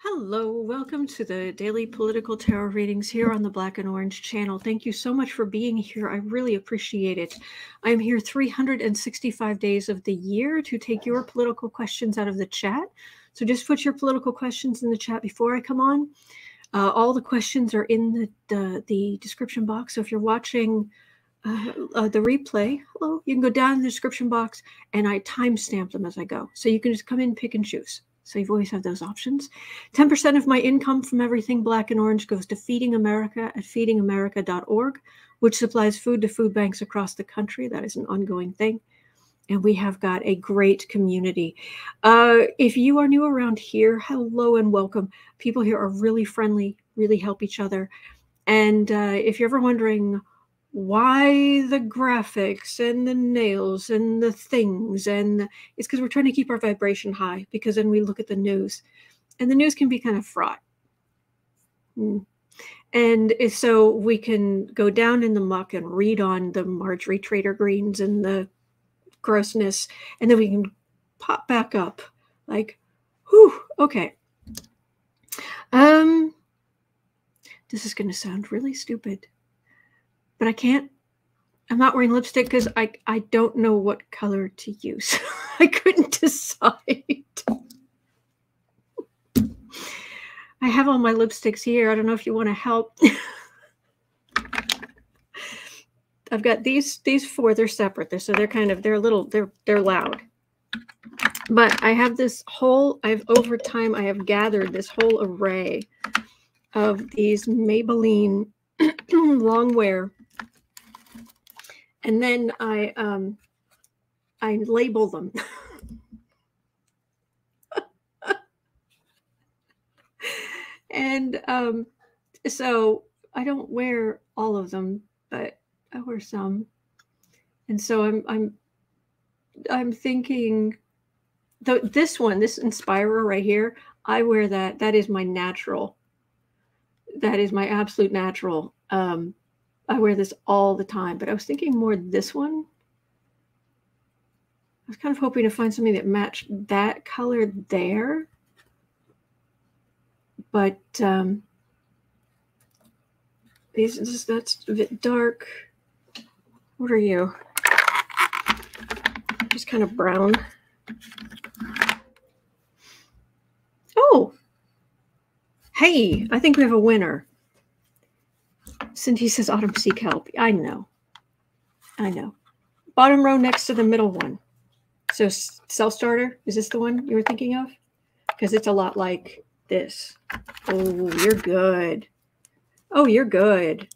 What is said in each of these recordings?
Hello, welcome to the Daily Political Tarot Readings here on the Black and Orange channel. Thank you so much for being here. I really appreciate it. I'm here 365 days of the year to take your political questions out of the chat. So just put your political questions in the chat before I come on. All the questions are in the description box. So if you're watching the replay, hello, you can go down in the description box and I timestamp them as I go. So you can just come in, pick and choose. So you've always had those options. 10% of my income from everything Black and Orange goes to Feeding America at feedingamerica.org, which supplies food to food banks across the country. That is an ongoing thing. And we have got a great community. If you are new around here, hello and welcome. People here are really friendly, really help each other. And if you're ever wondering why the graphics and the nails and the things, and it's because we're trying to keep our vibration high, because then we look at the news and the news can be kind of fraught. And so we can go down in the muck and read on the Marjorie Taylor Greens and the grossness, and then we can pop back up like, whew, okay. This is going to sound really stupid, but I can't, I'm not wearing lipstick because I don't know what color to use. I couldn't decide. I have all my lipsticks here. I don't know if you want to help. I've got these four, they're separate. They're loud. But I have this whole, over time, I have gathered this whole array of these Maybelline long wear. And then I label them. And so I don't wear all of them, but I wear some. And so I'm thinking, though, this Inspirer right here, I wear that. That is my natural. That is my absolute natural. I wear this all the time, but I was thinking more this one. I was kind of hoping to find something that matched that color there. But that's a bit dark. What are you? Just kind of brown. Oh, hey, I think we have a winner. Cindy says, Autumn, seek help. I know. I know. Bottom row next to the middle one. So self-starter, is this the one you were thinking of? Because it's a lot like this. Oh, you're good. Oh, you're good.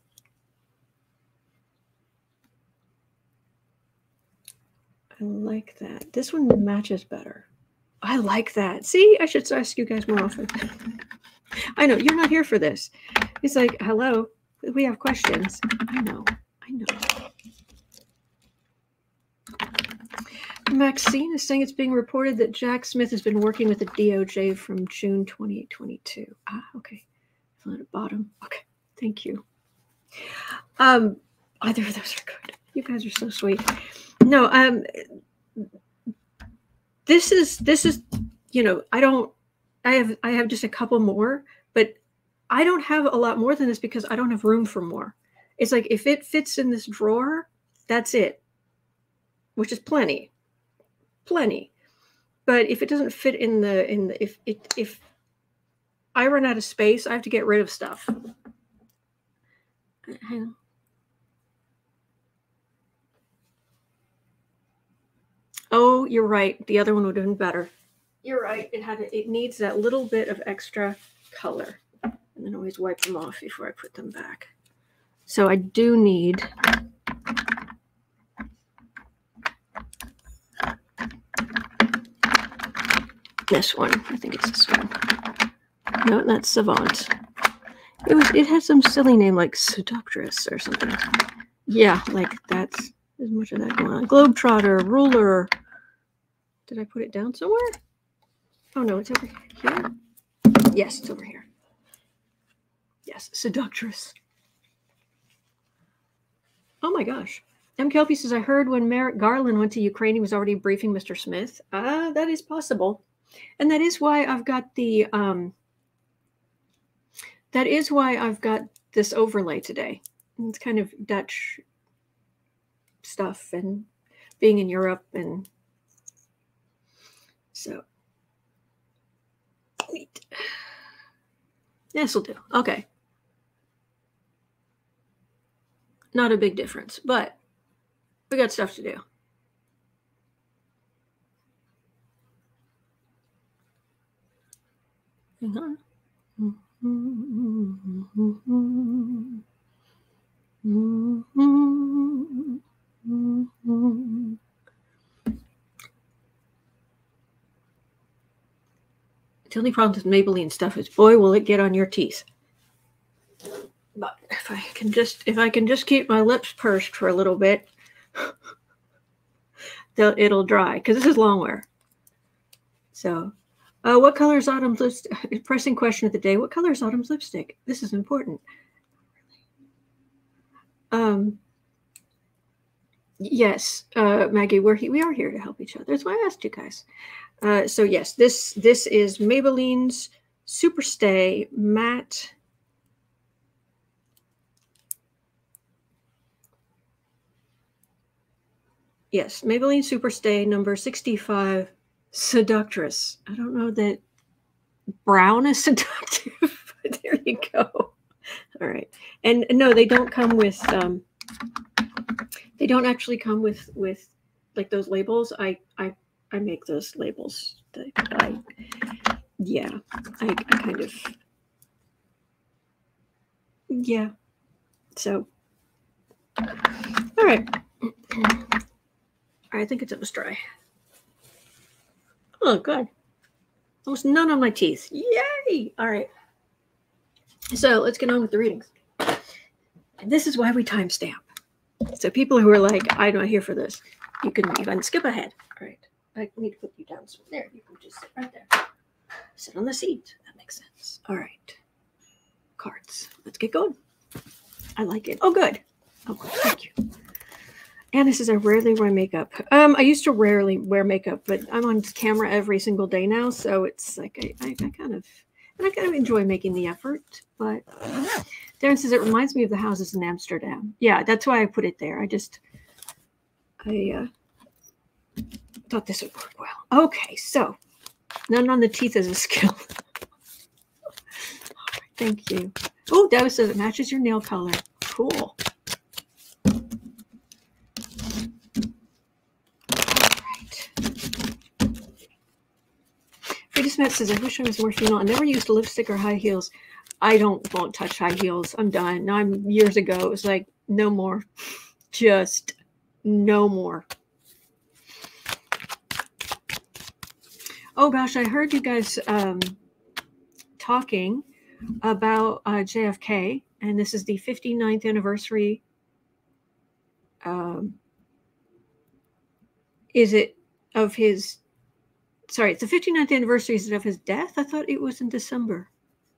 I like that. This one matches better. I like that. See, I should ask you guys more often. I know, you're not here for this. It's like, hello. We have questions. I know. I know. Maxine is saying it's being reported that Jack Smith has been working with the DOJ from June 2022. Ah, okay. Fill it at the bottom. Okay. Thank you. Either of those are good. You guys are so sweet. No, this is, you know, I have just a couple more, but I don't have a lot more than this because I don't have room for more. It's like if it fits in this drawer, that's it, which is plenty, plenty. But if it doesn't fit in the if I run out of space, I have to get rid of stuff. Hang on. Oh, you're right. The other one would have been better. You're right. It needs that little bit of extra color. And then always wipe them off before I put them back. So I do need this one. I think it's this one. No, that's Savant. It had some silly name like Seductress or something. Yeah, like that's as much of that going on. Globetrotter, Ruler. Did I put it down somewhere? Oh no, it's over here. Yes, it's over here. Yes, Seductress. Oh my gosh. M. Kelpie says, I heard when Merrick Garland went to Ukraine, he was already briefing Mr. Smith. That is possible. And that is why I've got That is why I've got this overlay today. It's kind of Dutch stuff and being in Europe, and so wait. This will do. Okay. Not a big difference, but we got stuff to do. Hang on. The only problem with Maybelline stuff is, boy, will it get on your teeth. But if I can just keep my lips pursed for a little bit, it'll dry, because this is long wear. So. What color is Autumn's lipstick? Pressing question of the day. What color is Autumn's lipstick? This is important. Yes, Maggie, we are here to help each other. That's why I asked you guys. So yes, this is Maybelline's Superstay Matte Yes, Maybelline Superstay number 65. Seductress. I don't know that brown is seductive, but there you go. All right. And no, they don't come with, they don't actually come with like those labels. I make those labels. Yeah. So, all right. I think it's almost dry. Oh, good. Almost none on my teeth. Yay! All right. So let's get on with the readings. And this is why we timestamp. So people who are like, I'm not here for this, you can skip ahead. All right. I need to put you down. So there, you can just sit right there. Sit on the seat. That makes sense. All right. Cards. Let's get going. I like it. Oh, good. Oh, good. Thank you. And this is I rarely wear makeup. I used to rarely wear makeup, but I'm on camera every single day now, so it's like I kind of enjoy making the effort. But Darren says it reminds me of the houses in Amsterdam. Yeah, that's why I put it there. I thought this would work well. Okay, so none on the teeth is a skill. All right, thank you. Oh, Davis says it matches your nail color. Cool. Rita Smith says, I wish I was more female. I never used lipstick or high heels. I won't touch high heels. I'm done. Years ago, it was like, no more. Just no more. Oh, gosh, I heard you guys talking about JFK, and this is the 59th anniversary. It's the 59th anniversary of his death. I thought it was in December.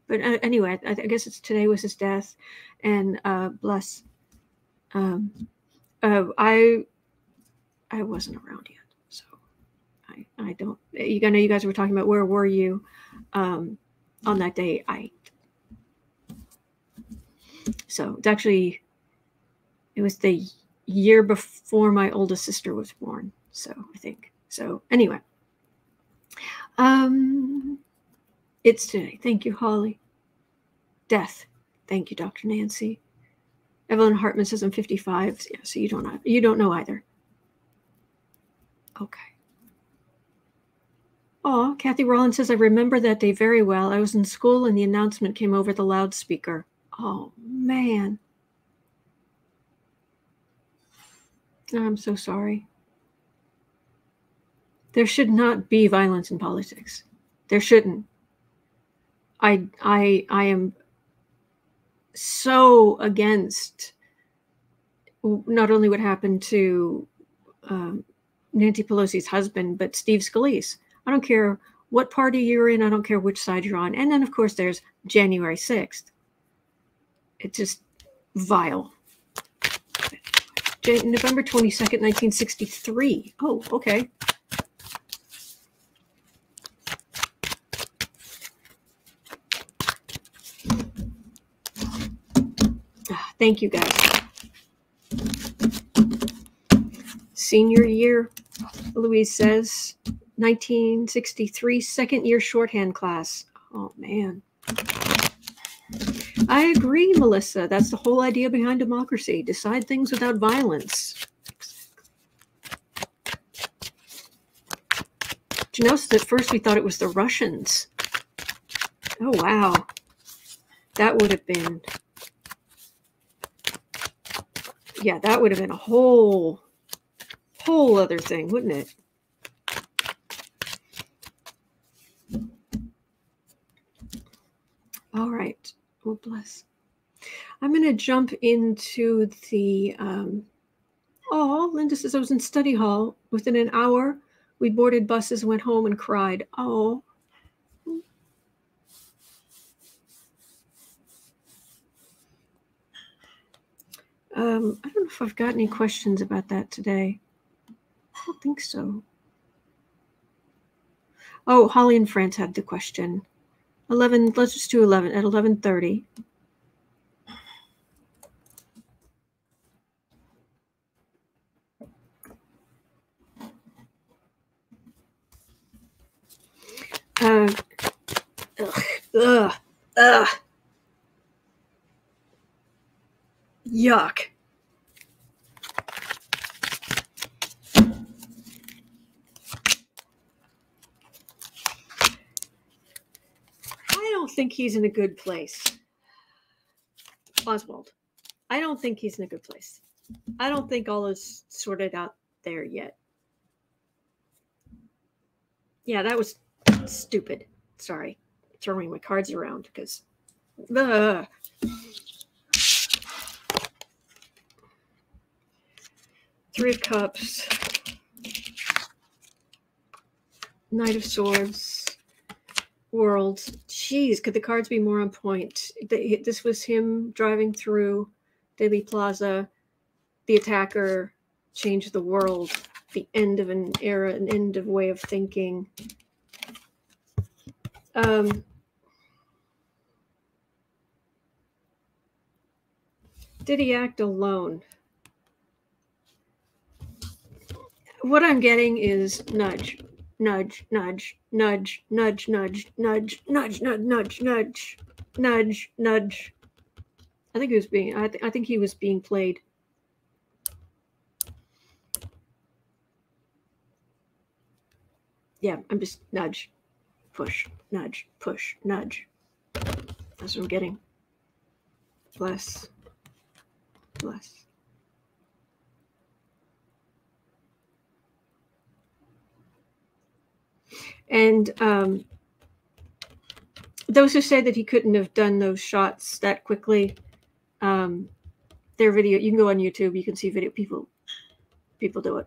But anyway, I guess it's today was his death. And bless. I wasn't around yet. So I don't. I know you guys were talking about where were you on that day. So it's actually, it was the year before my oldest sister was born. So I think. So anyway. It's today. Thank you, Holly. Death. Thank you, Dr. Nancy. Evelyn Hartman says I'm 55. Yeah, so you don't know either. Okay. Oh, Kathy Rollins says I remember that day very well. I was in school and the announcement came over the loudspeaker. Oh man. I'm so sorry. There should not be violence in politics. There shouldn't. I am so against not only what happened to Nancy Pelosi's husband, but Steve Scalise. I don't care what party you're in. I don't care which side you're on. And then, of course, there's January 6th. It's just vile. November 22nd, 1963. Oh, okay. Thank you, guys. Senior year, Louise says, 1963, second year shorthand class. Oh, man. I agree, Melissa. That's the whole idea behind democracy. Decide things without violence. Did you notice that first we thought it was the Russians? Oh, wow. That would have been... Yeah, that would have been a whole other thing, wouldn't it? All right. Well, bless. I'm going to jump into the, oh, Linda says, I was in study hall. Within an hour, we boarded buses, went home, and cried. Oh. I don't know if I've got any questions about that today. I don't think so. Oh, Holly and France had the question. 11, let's just do 11 at 11:30. Yuck. I don't think he's in a good place. Oswald, I don't think he's in a good place. I don't think all is sorted out there yet. Yeah, that was stupid. Sorry, throwing my cards around because... Three of Cups, Knight of Swords, Worlds. Jeez, could the cards be more on point? This was him driving through Daly Plaza. The attacker changed the world. The end of an era, an end of way of thinking. Did he act alone? What I'm getting is nudge. Nudge, nudge, nudge, nudge, nudge, nudge, nudge, nudge, nudge, nudge, nudge, nudge. I think he was being, I think he was being played. Yeah, I'm just nudge, push, nudge, push, nudge. That's what I'm getting. Bless, bless. And those who say that he couldn't have done those shots that quickly, their video, you can go on YouTube, you can see video, people do it.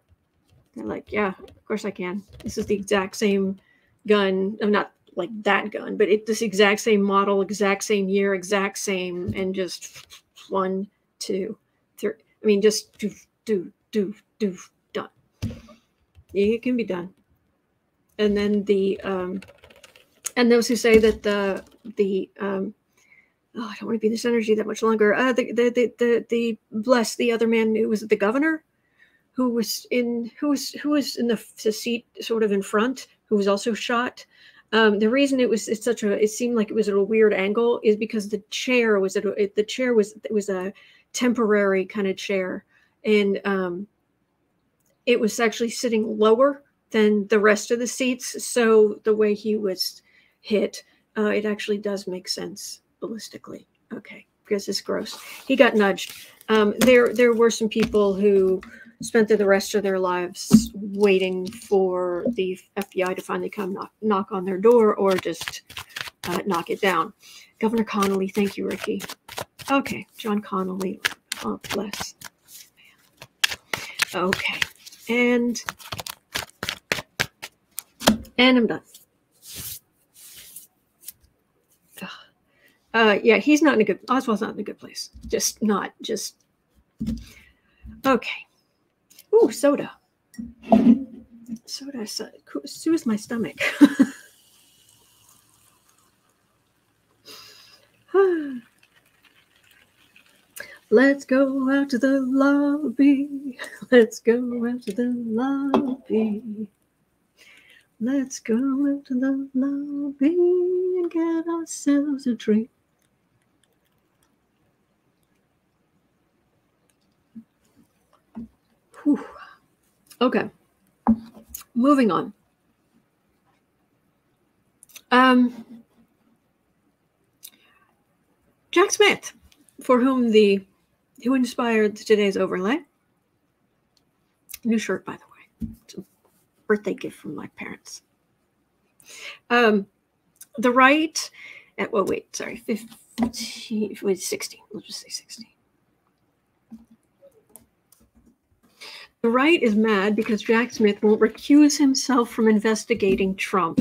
They're like, yeah, of course I can. This is the exact same gun. I'm not like that gun, but this exact same model, exact same year, exact same, and just 1, 2, 3. I mean, just do, done. It can be done. And then the, and those who say that oh, I don't want to be this energy that much longer. The bless the other man, who was the governor, who was in the seat sort of in front, who was also shot. The reason it seemed like it was at a weird angle is because the chair was it was a temporary kind of chair, and it was actually sitting lower than the rest of the seats. So the way he was hit, it actually does make sense ballistically. Okay, because it's gross. He got nudged. There were some people who spent the rest of their lives waiting for the FBI to finally come knock on their door or just knock it down. Governor Connally, thank you, Ricky. Okay, John Connally, oh, bless. Okay, and I'm done. Yeah, he's not in a good, Oswald's not in a good place. Just not, just, okay. Ooh, soda. Soda, soothes my stomach. Let's go out to the lobby. Let's go out to the lobby. Let's go out to the lobby and get ourselves a drink. Whew. Okay, moving on. Jack Smith, who inspired today's overlay. New shirt, by the way. It's a birthday gift from my parents. The right at, well, wait, sorry, 15, wait, 60. We'll just say 60. The right is mad because Jack Smith won't recuse himself from investigating Trump.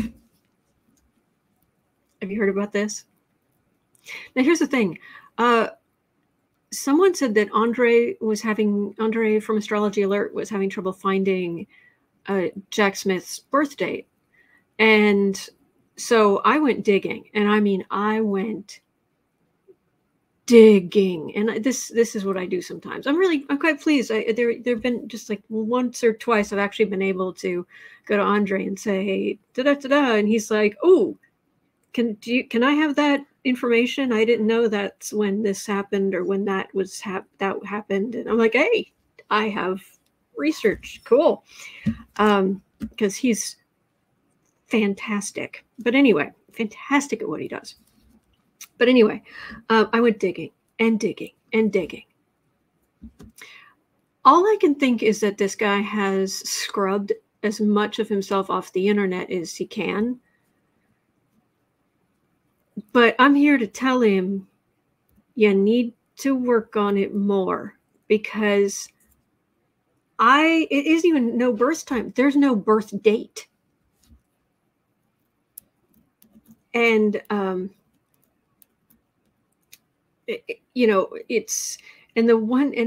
Have you heard about this? Now, here's the thing. Someone said that Andre from Astrology Alert was having trouble finding Jack Smith's birth date. And so I went digging. And I mean, I went digging. And this is what I do sometimes. I'm quite pleased. There have been just like once or twice I've actually been able to go to Andre and say, hey, da-da-da-da. And he's like, oh, can I have that information? I didn't know that's when this happened or when that was that happened. And I'm like, hey, I have research. Cool. Because he's fantastic. But anyway, fantastic at what he does. But anyway, I went digging and digging and digging. All I can think is that this guy has scrubbed as much of himself off the internet as he can. But I'm here to tell him, you need to work on it more, because it isn't even no birth time. There's no birth date. And,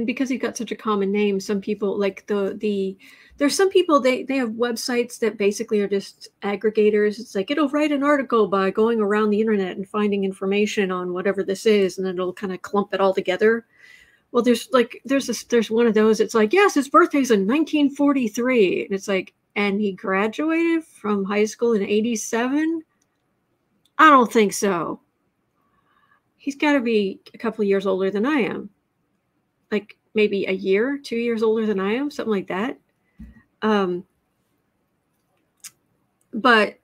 because he got such a common name, some people like there's some people, they have websites that basically are just aggregators. It's like, it'll write an article by going around the internet and finding information on whatever this is, and then it'll kind of clump it all together. Well, there's one of those. It's like, yes, his birthday's in 1943. And it's like, and he graduated from high school in 87? I don't think so. He's got to be a couple of years older than I am. Like maybe a year, 2 years older than I am, something like that. But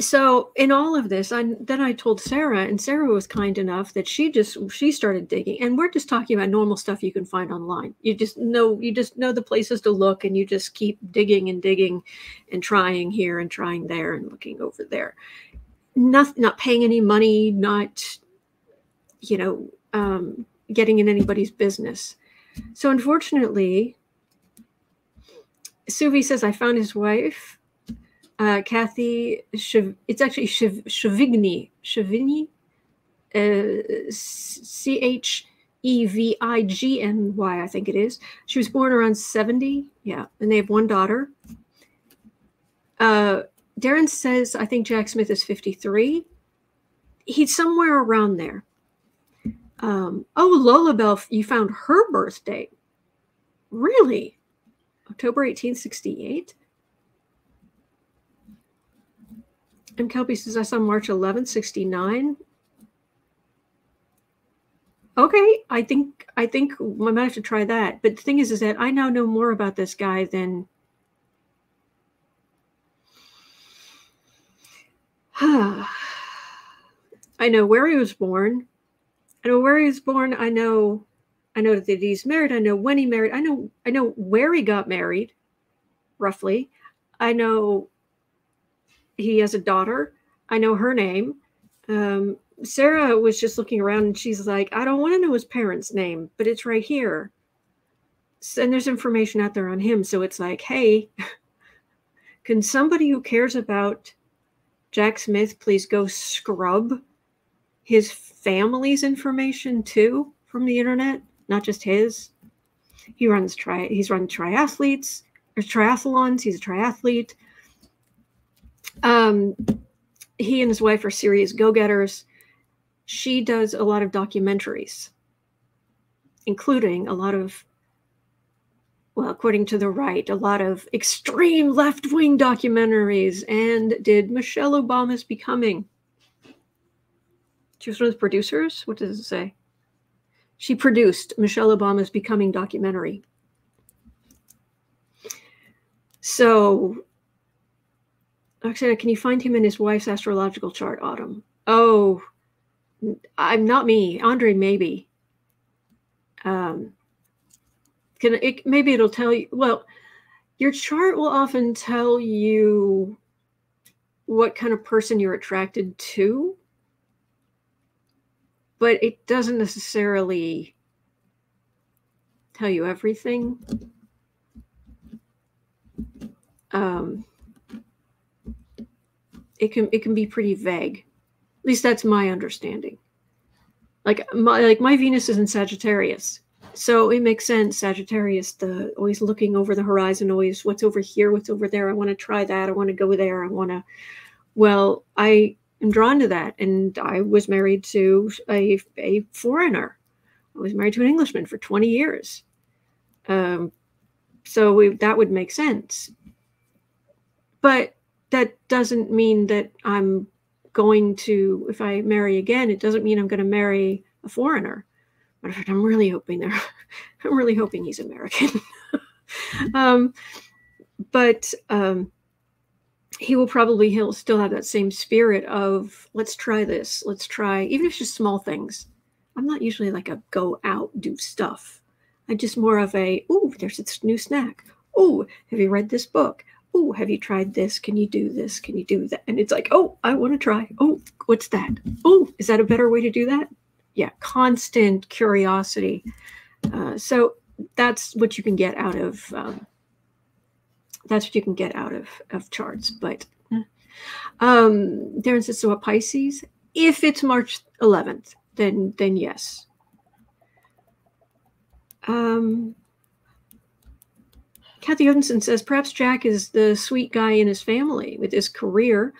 so in all of this, then I told Sarah, and Sarah was kind enough that she started digging, and we're just talking about normal stuff you can find online. You just know the places to look, and you just keep digging and trying here and trying there and looking over there. Not paying any money, not, getting in anybody's business. So unfortunately, Suvi says, I found his wife, Kathy. It's actually Chevigny. Chevigny, Chevigny, I think it is. She was born around 70. Yeah, and they have one daughter. Darren says, I think Jack Smith is 53. He's somewhere around there. Lullabelle, you found her birth date. Really? October 1868? And Kelpie says, I saw March 11, 69. Okay, I think I might have to try that. But the thing is that I now know more about this guy than... I know where he was born. I know where he was born. I know that he's married. I know when he married. I know where he got married, roughly. I know he has a daughter. I know her name. Sarah was just looking around, and she's like, I don't want to know his parents' name, but it's right here. And there's information out there on him. So it's like, hey, can somebody who cares about Jack Smith please go scrub his family's information too from the internet, not just his. He's run triathletes or triathlons. He's a triathlete. He and his wife are serious go-getters. she does a lot of documentaries, including a lot of, well, according to the right, a lot of extreme left-wing documentaries. And did Michelle Obama's Becoming. She was one of the producers. What does it say? She produced Michelle Obama's Becoming documentary. So, Oksana, can you find him in his wife's astrological chart, Autumn? Oh, I'm not me. Andre, maybe. Maybe it'll tell you. Well, your chart will often tell you what kind of person you're attracted to, but it doesn't necessarily tell you everything. It can be pretty vague. At least that's my understanding. Like my Venus is in Sagittarius. So it makes sense, Sagittarius, the always looking over the horizon, always what's over here, what's over there. I want to try that. I want to go there. Well, I am drawn to that. And I was married to a foreigner. I was married to an Englishman for 20 years. So that would make sense. But that doesn't mean that I'm going to, if I marry again, it doesn't mean I'm going to marry a foreigner. Matter of fact, I'm really hoping he's American. but he'll still have that same spirit of, let's try this. Let's try, even if it's just small things. I'm not usually like a go out, do stuff. I'm just more of a, oh, there's this new snack. Oh, have you read this book? Oh, have you tried this? Can you do this? Can you do that? And it's like, oh, I want to try. Oh, what's that? Oh, is that a better way to do that? Yeah, constant curiosity. So that's what you can get out of charts. But Darren says, so a Pisces, if it's March 11th, then yes. Kathy Odinson says, perhaps Jack is the sweet guy in his family with his career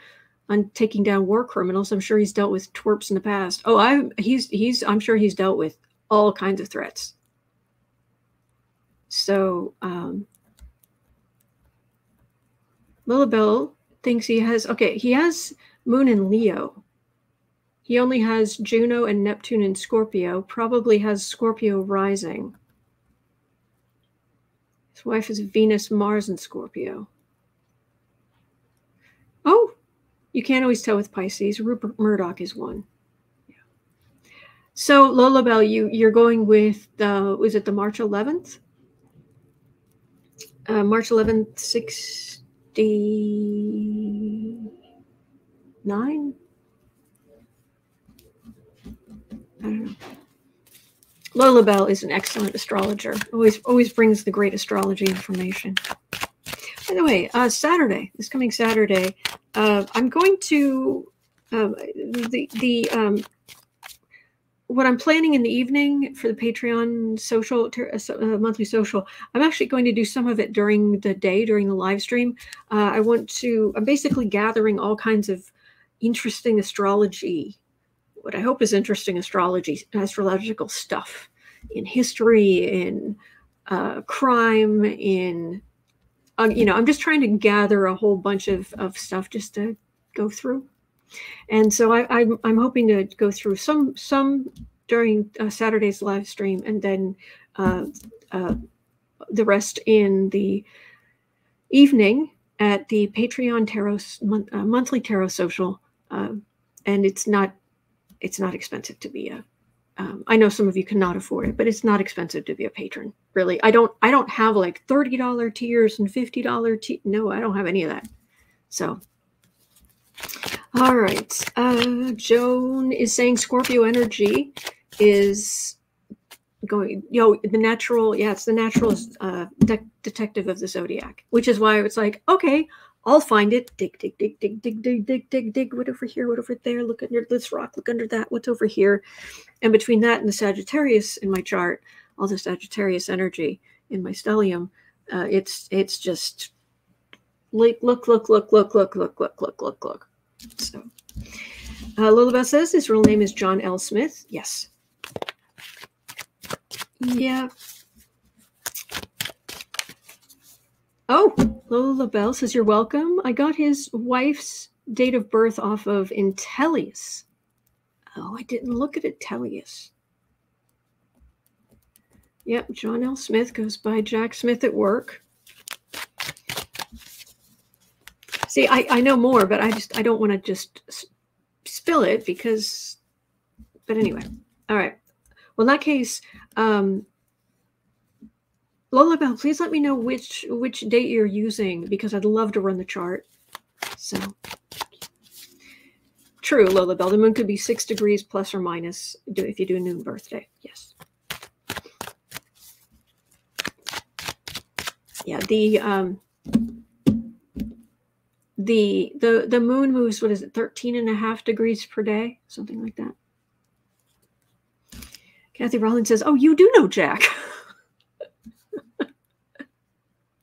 on taking down war criminals. I'm sure he's dealt with twerps in the past. Oh, I'm sure he's dealt with all kinds of threats. So Lilibel thinks he has Moon in Leo. He only has Juno and Neptune in Scorpio, probably has Scorpio rising. His wife is Venus, Mars, and Scorpio. Oh, you can't always tell with Pisces. Rupert Murdoch is one. Yeah. So Lilibel, you're going with was it the March 11th? March 11th, 69? I don't know. Lilibel is an excellent astrologer. Always brings the great astrology information. By the way, Saturday, this coming Saturday, I'm going to, what I'm planning in the evening for the Patreon social, monthly social, I'm actually going to do some of it during the day, during the live stream. I'm basically gathering all kinds of interesting astrology, what I hope is interesting astrology, astrological stuff in history, in crime, in... I'm just trying to gather a whole bunch of stuff just to go through. And so I'm hoping to go through some during Saturday's live stream, and then the rest in the evening at the Patreon Tarot monthly Tarot Social. And it's not expensive to be a I know some of you cannot afford it, but it's not expensive to be a patron. Really, I don't have like $30 tiers and $50 tiers. No, I don't have any of that. So, all right. Joan is saying Scorpio energy is going. The natural. Yeah, it's the natural detective of the zodiac, which is why it's like, okay, I'll find it. Dig. What over here? What over there? Look under this rock. Look under that. What's over here? And between that and the Sagittarius in my chart, all the Sagittarius energy in my stellium, it's just like look. So, Lullabelle says his real name is John L. Smith. Yes. Yeah. Oh, Lola Bell says, you're welcome. I got his wife's date of birth off of Intellius. Oh, I didn't look at Intellius. Yep, John L. Smith goes by Jack Smith at work. See, I know more, but I don't want to just spill it because, but anyway. All right. Well, in that case, Lola Bell, please let me know which date you're using because I'd love to run the chart. So true, Lola Bell. The moon could be 6 degrees plus or minus if you do a noon birthday. Yes. Yeah, the moon moves, what is it, 13 and a half degrees per day? Something like that. Kathy Rollins says, oh, you do know Jack.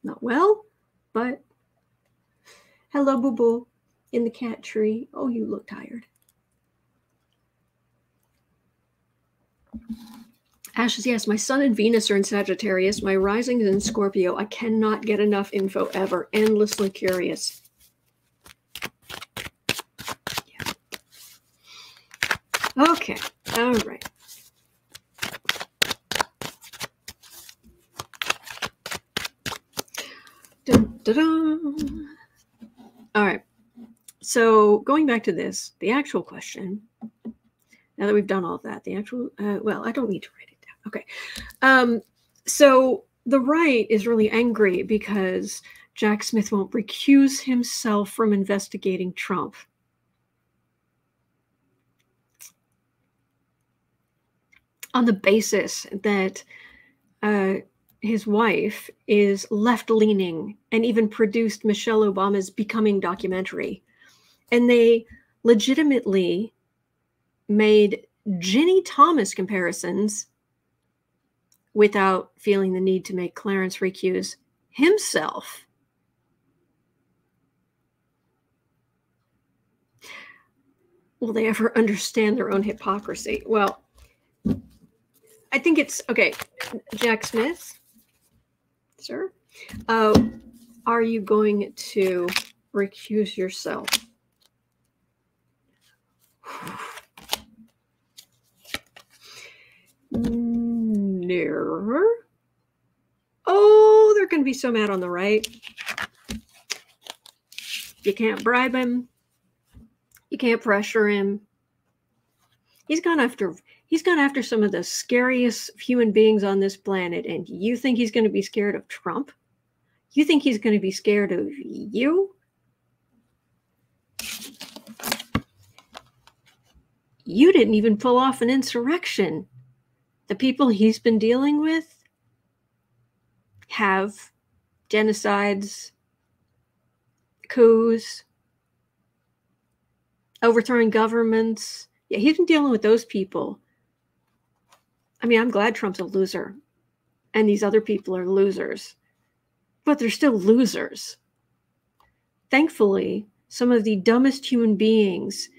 Not well, but hello, boo-boo in the cat tree. Oh, you look tired. Ashes, yes, my sun and Venus are in Sagittarius. My rising is in Scorpio. I cannot get enough info ever. Endlessly curious. Yeah. Okay, all right. Dun, dun, dun. All right, so going back to this, the actual question, now that we've done all that, the actual, well, I don't need to write it down. Okay, so the right is really angry because Jack Smith won't recuse himself from investigating Trump. On the basis that his wife is left-leaning and even produced Michelle Obama's Becoming documentary. And they legitimately made Ginny Thomas comparisons without feeling the need to make Clarence recuse himself. Will they ever understand their own hypocrisy? Well, I think it's, okay, Jack Smith, sir, are you going to recuse yourself? No. Oh, they're going to be so mad on the right. You can't bribe him. You can't pressure him. He's gone after some of the scariest human beings on this planet, and you think he's going to be scared of Trump? You think he's going to be scared of you? You didn't even pull off an insurrection. The people he's been dealing with have genocides, coups, overthrowing governments. Yeah, he's been dealing with those people. I mean, I'm glad Trump's a loser and these other people are losers, but they're still losers. Thankfully, some of the dumbest human beings,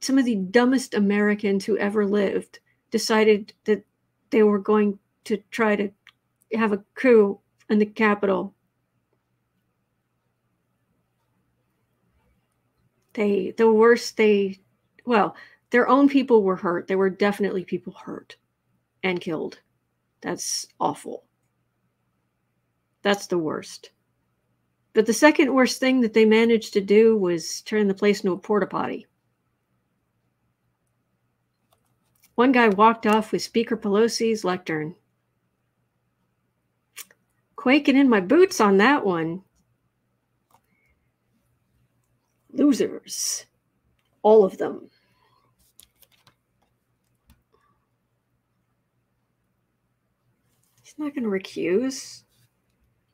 some of the dumbest Americans who ever lived decided that they were going to try to have a coup in the Capitol. Their own people were hurt. There were definitely people hurt and killed. That's awful. That's the worst. But the second worst thing that they managed to do was turn the place into a porta potty. One guy walked off with Speaker Pelosi's lectern. Quaking in my boots on that one. Losers. All of them. Not going to recuse.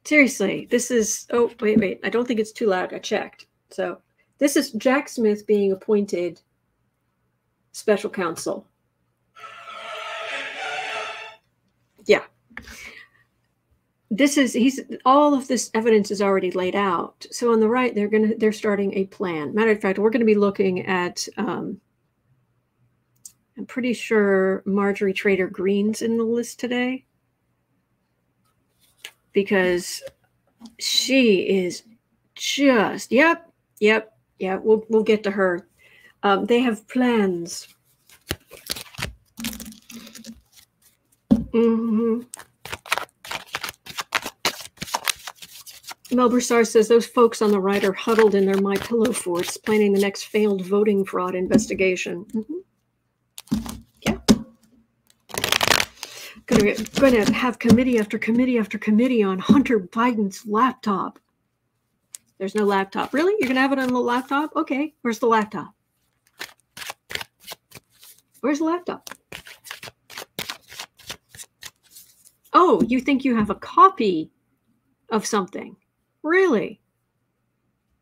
Seriously, this is, oh, wait. I don't think it's too loud. I checked. So this is Jack Smith being appointed special counsel. Yeah. All of this evidence is already laid out. So on the right, they're starting a plan. Matter of fact, we're going to be looking at I'm pretty sure Marjorie Taylor Greene's in the list today because she is just, yep. We'll get to her. They have plans. Mel Broussard says those folks on the right are huddled in their My Pillow forts, planning the next failed voting fraud investigation. Yeah, going to have committee after committee after committee on Hunter Biden's laptop. There's no laptop, really? You're going to have it on the laptop? Okay, where's the laptop? Where's the laptop? Oh, you think you have a copy of something? Really?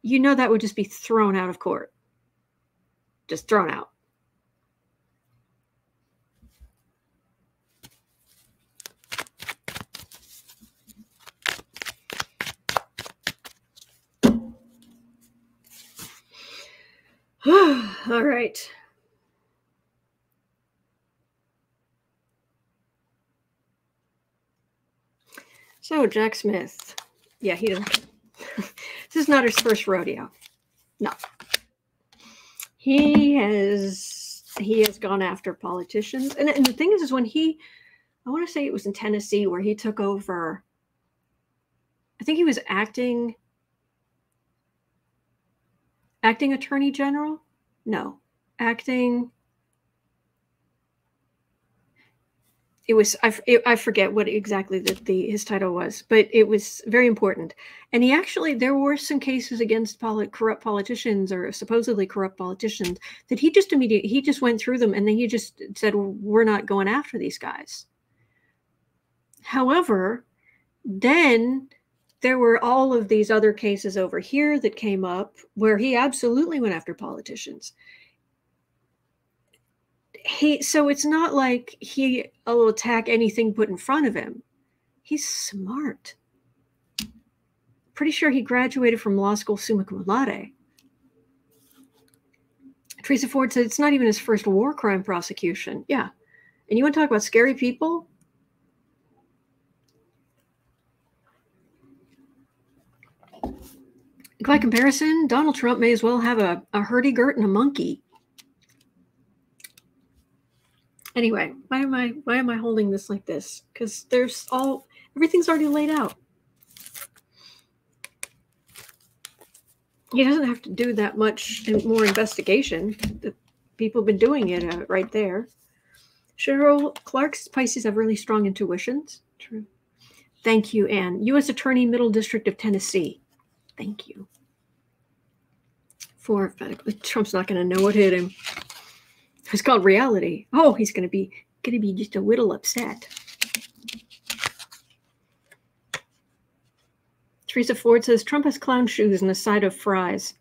You know that would just be thrown out of court. Just thrown out. All right. So Jack Smith, yeah, he doesn't. This is not his first rodeo. No, he has gone after politicians, and the thing is when he, I want to say it was in Tennessee where he took over. I think he was acting attorney general. No, acting. It was, I forget what exactly his title was, but it was very important. And he actually, there were some cases against corrupt politicians or supposedly corrupt politicians that he just immediately, he just went through them and then he just said, we're not going after these guys. However, then there were all of these other cases over here that came up where he absolutely went after politicians. So it's not like he'll attack anything put in front of him. He's smart. Pretty sure he graduated from law school summa cum laude. Teresa Ford said it's not even his first war crime prosecution. Yeah. And you want to talk about scary people? By comparison, Donald Trump may as well have a hurdy-gurt and a monkey. Anyway, why am I holding this like this? Because everything's already laid out. He doesn't have to do that much more investigation. The people have been doing it right there. Cheryl Clark's Pisces have really strong intuitions. True. Thank you, Anne. U.S. Attorney, Middle District of Tennessee. Thank you. Trump's not going to know what hit him. It's called reality. Oh, he's gonna be just a little upset. Teresa Ford says Trump has clown shoes and a side of fries.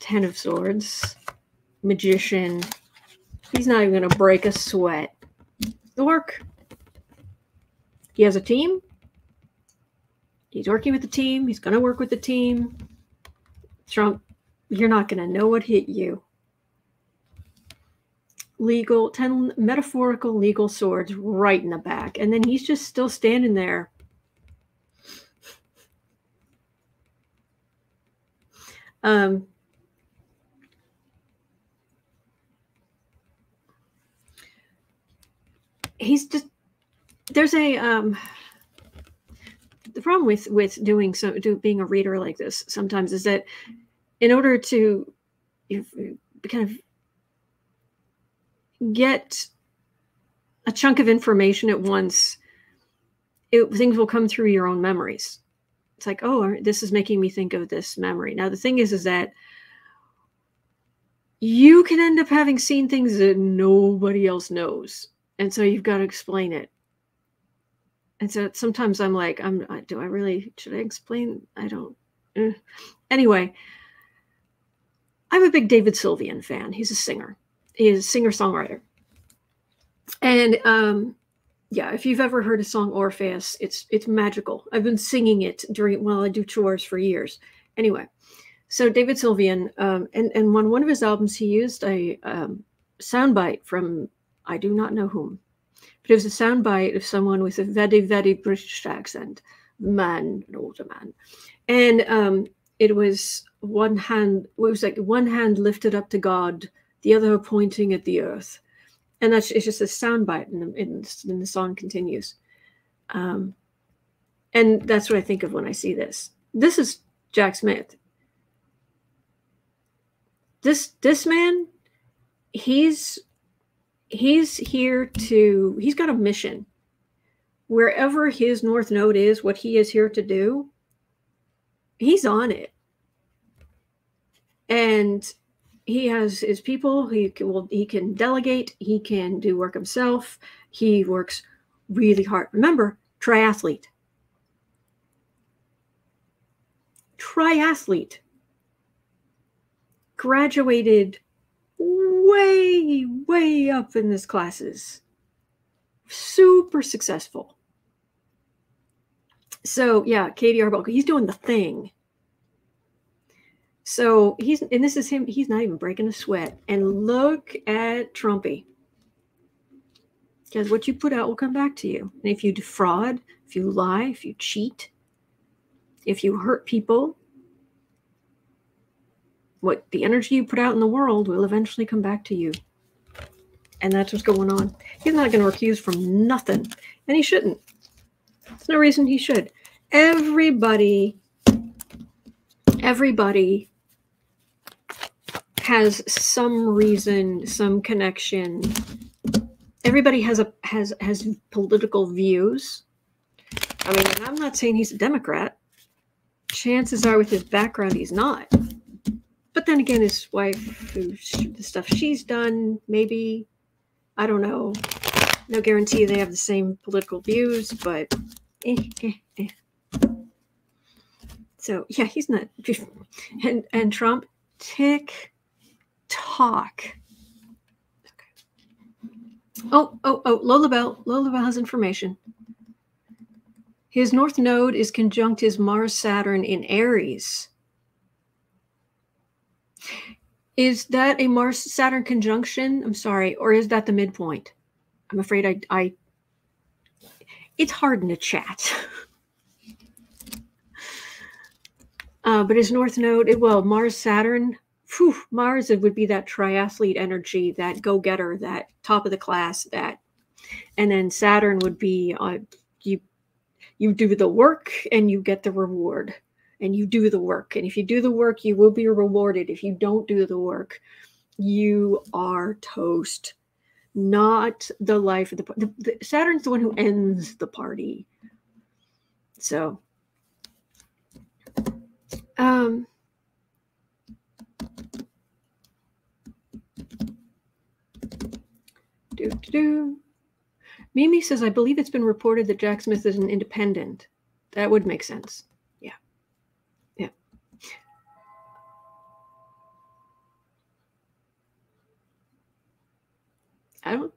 10 of swords, magician. He's not even gonna break a sweat. Dork. He has a team. He's working with the team. He's gonna work with the team. Trump. You're not going to know what hit you. Legal, 10 metaphorical legal swords right in the back. And then he's just still standing there. He's just, there's a, the problem with doing being a reader like this sometimes is that in order to kind of get a chunk of information at once, things will come through your own memories. It's like, oh, this is making me think of this memory. Now, the thing is that you can end up having seen things that nobody else knows. And so you've got to explain it. And so sometimes I'm like, should I explain? I don't. Anyway. I'm a big David Sylvian fan. He's a singer. He is a singer-songwriter. And yeah, if you've ever heard a song Orpheus, it's magical. I've been singing it while I do chores for years. Anyway, So David Sylvian, and on one of his albums, he used a soundbite from I do not know whom, but it was a soundbite of someone with a very, very British accent, man, an older man, and it was one hand. It was like one hand lifted up to God, the other pointing at the earth, and that's it's just a soundbite, and the song continues, and that's what I think of when I see this. This is Jack Smith. This man, he's here to, he's got a mission. Wherever his North Node is, what he is here to do, he's on it. And he has his people, he can delegate, he can do work himself, he works really hard. Remember, triathlete. Triathlete. Graduated way, way up in his classes. Super successful. So yeah, Katie Arbuckle, he's doing the thing. So he's, and this is him, he's not even breaking a sweat. And look at Trumpy. Because what you put out will come back to you. And if you defraud, if you lie, if you cheat, if you hurt people, what the energy you put out in the world will eventually come back to you. And that's what's going on. He's not going to recuse from nothing. And he shouldn't. There's no reason he should. Everybody has some reason, some connection. Everybody has political views. I mean, I'm not saying he's a Democrat. Chances are with his background, he's not. But then again, his wife, the stuff she's done, maybe, I don't know. No guarantee they have the same political views, but So, yeah, he's not. And Trump, tick-tock. Okay. Oh, Lola Bell. Lola Bell has information. His North Node is conjunct his Mars-Saturn in Aries. Is that a Mars-Saturn conjunction? I'm sorry. Or is that the midpoint? I'm afraid I it's hard in the chat. But his North Node, well, Mars-Saturn, Mars, it would be that triathlete energy, that go-getter, that top of the class, that. And then Saturn would be you do the work and you get the reward. And you do the work. And if you do the work, you will be rewarded. If you don't do the work, you are toast. Not the life of the party. Saturn's the one who ends the party. So, Mimi says, I believe it's been reported that Jack Smith is an independent. That would make sense. I don't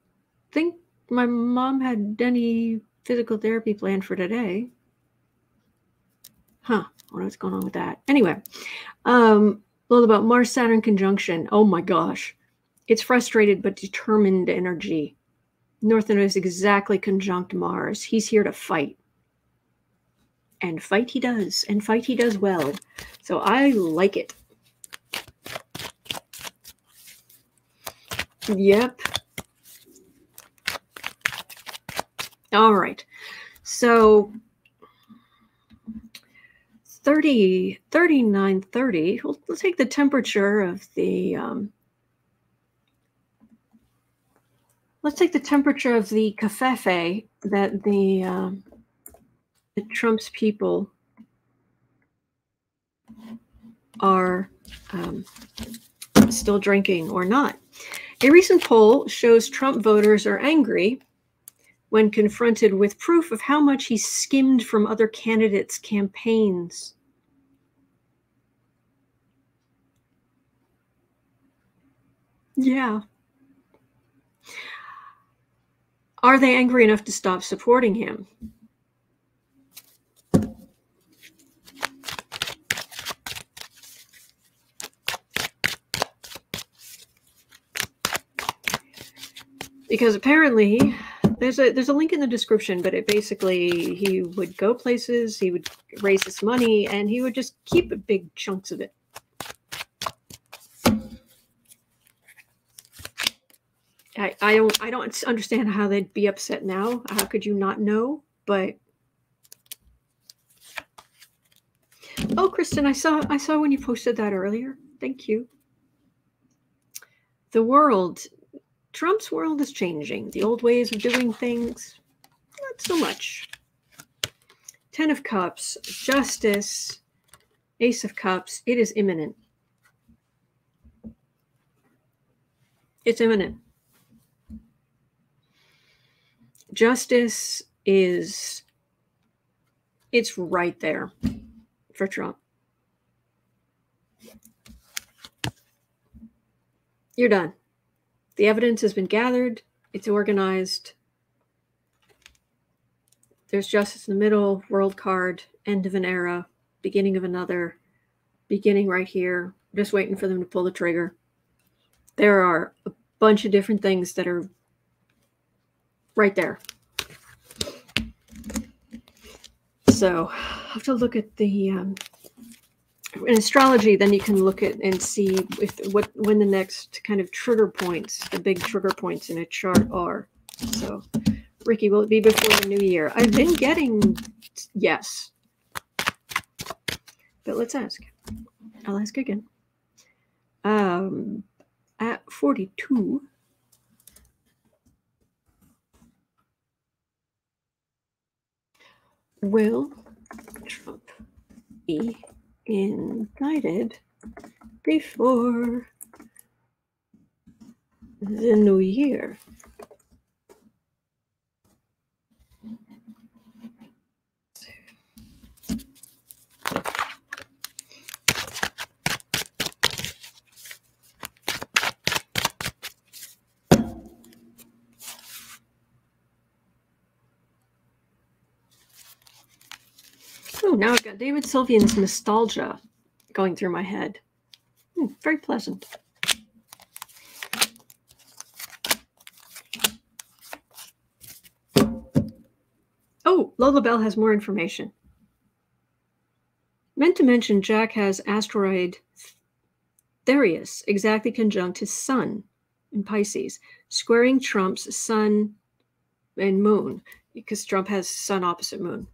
think my mom had any physical therapy planned for today. Huh. I wonder what's going on with that. Anyway, well, about Mars-Saturn conjunction. Oh my gosh. It's frustrated but determined energy. North Node is exactly conjunct Mars. He's here to fight. And fight he does. And fight he does well. So I like it. Yep. All right, so 3930, we'll take the temperature of the, let's take the temperature of the cafefe that the Trump's people are still drinking or not. A recent poll shows Trump voters are angry when confronted with proof of how much he skimmed from other candidates' campaigns. Yeah. Are they angry enough to stop supporting him? Because apparently there's a link in the description, but it basically, he would go places, he would raise this money, and he would just keep big chunks of it. I don't understand how they'd be upset now. How could you not know? But oh, Kristen, I saw when you posted that earlier. Thank you. The world, Trump's world is changing. The old ways of doing things, not so much. 10 of Cups, Justice, Ace of Cups. It is imminent. It's imminent. Justice is, it's right there for Trump. You're done. The evidence has been gathered. It's organized. There's justice in the middle, world card, end of an era, beginning of another, beginning right here, just waiting for them to pull the trigger. There are a bunch of different things that are right there. So I have to look at the in astrology. Then you can look at and see when the next kind of trigger points, the big trigger points in a chart are. So, Ricky, will it be before the new year? I've been getting yes, but let's ask. I'll ask again. At 42. Will Trump be indicted before the new year? Now I've got David Sylvian's Nostalgia going through my head. Very pleasant. Oh, Lola Bell has more information. Meant to mention, Jack has asteroid Therius exactly conjunct his sun in Pisces, squaring Trump's sun and moon, because Trump has sun opposite moon.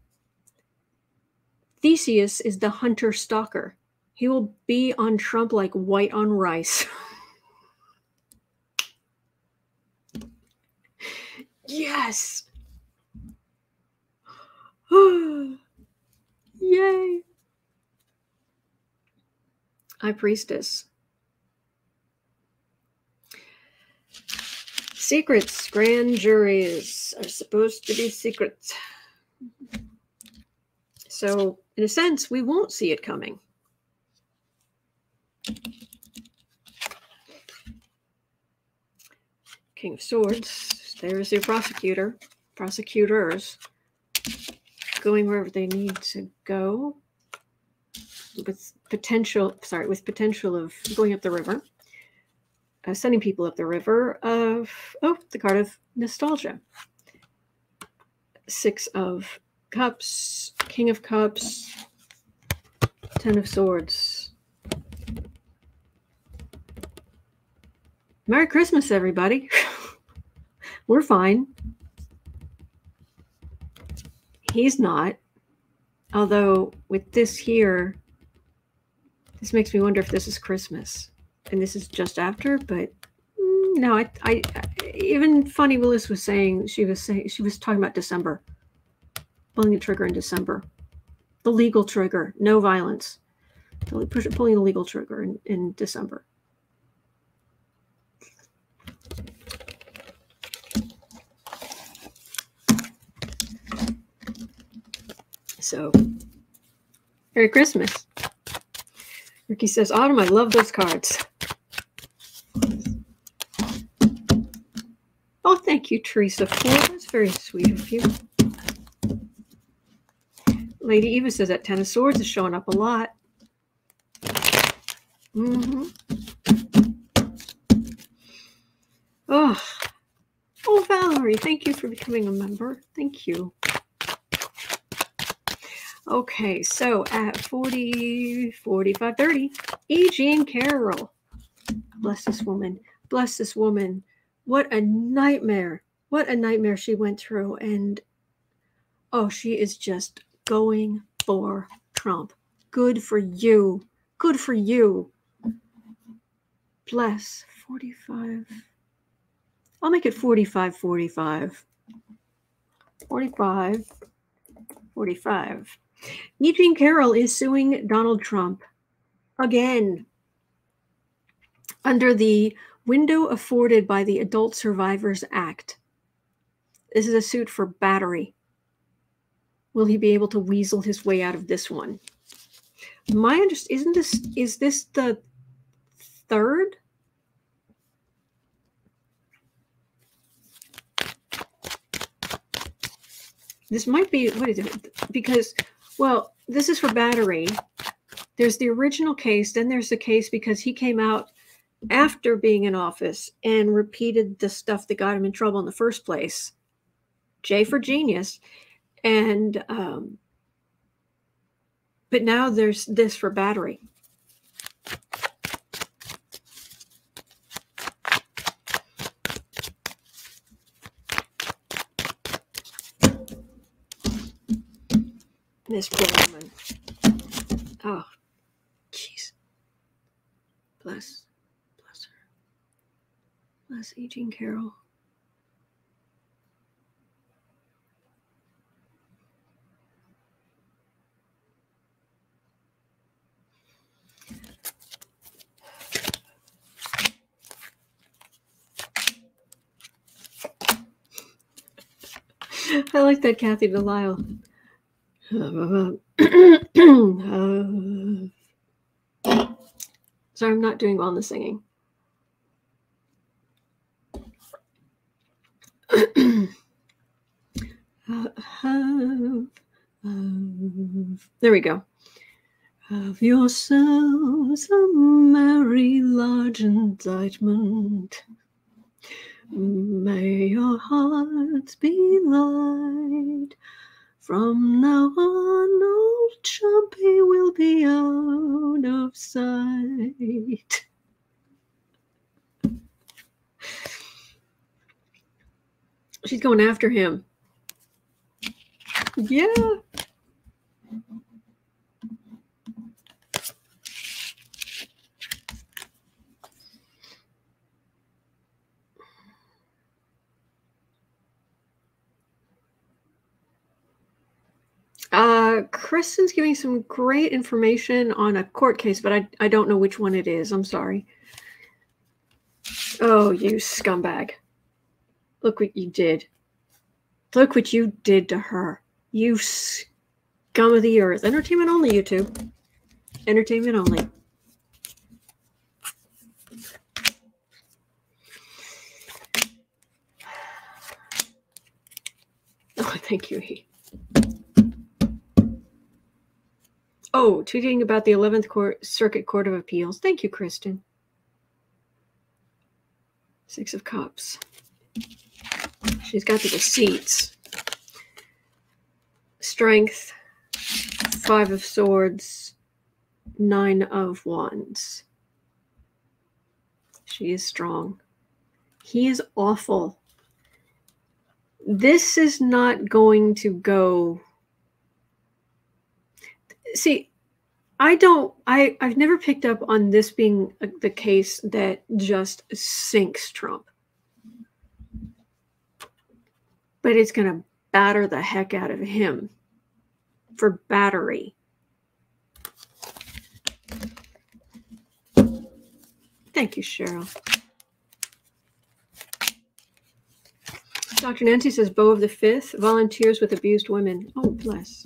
Theseus is the hunter stalker. He will be on Trump like white on rice. Yes. Yay. High Priestess. Secrets, grand juries are supposed to be secrets. So, in a sense, we won't see it coming. King of Swords. There's your prosecutor. Prosecutors. Going wherever they need to go. With potential of going up the river. Sending people up the river of... Oh, the card of Nostalgia. Six of Cups, King of Cups, Ten of Swords. Merry Christmas, everybody. We're fine. He's not. Although with this here, this makes me wonder if this is Christmas. And this is just after, but no, even Fanny Willis was saying, she was talking about December. Pulling the trigger in December. The legal trigger. No violence. Pulling the legal trigger in December. So, Merry Christmas. Ricky says, Autumn, I love those cards. Oh, thank you, Teresa. That's very sweet of you. Lady Eva says that Ten of Swords is showing up a lot. Oh, Marjorie, thank you for becoming a member. Thank you. Okay, so at 45:30, E. Jean Carroll. Bless this woman. Bless this woman. What a nightmare. What a nightmare she went through. And, oh, she is just going for Trump. Good for you. Good for you. Bless. 45. I'll make it 45. E. Jean Carroll is suing Donald Trump again under the window afforded by the Adult Survivors Act. This is a suit for battery. Will he be able to weasel his way out of this one? My understanding, is this the third? This might be, what is it? Because, well, this is for battery. There's the original case. Then there's the case because he came out after being in office and repeated the stuff that got him in trouble in the first place. J for genius. And, but now there's this for battery. This poor woman. Oh, jeez. Bless her. Bless E. Jean Carroll. I like that Kathy Delisle. Sorry, I'm not doing well in the singing. There we go. Have yourselves a merry large indictment. May your hearts be light. From now on, old Chumpy will be out of sight. She's going after him. Yeah. Kristen's giving some great information on a court case, but I don't know which one it is. I'm sorry. Oh, you scumbag. Look what you did. Look what you did to her. You scum of the earth. Entertainment only, YouTube. Entertainment only. Oh, thank you, he. Oh, tweeting about the 11th Circuit Court of Appeals. Thank you, Kristen. Six of Cups. She's got the receipts. Strength, Five of Swords, Nine of Wands. She is strong. He is awful. This is not going to go... See, I've never picked up on this being the case that just sinks Trump. But it's going to batter the heck out of him for battery. Thank you, Cheryl. Dr. Nancy says, Beau of the Fifth volunteers with abused women. Oh, bless.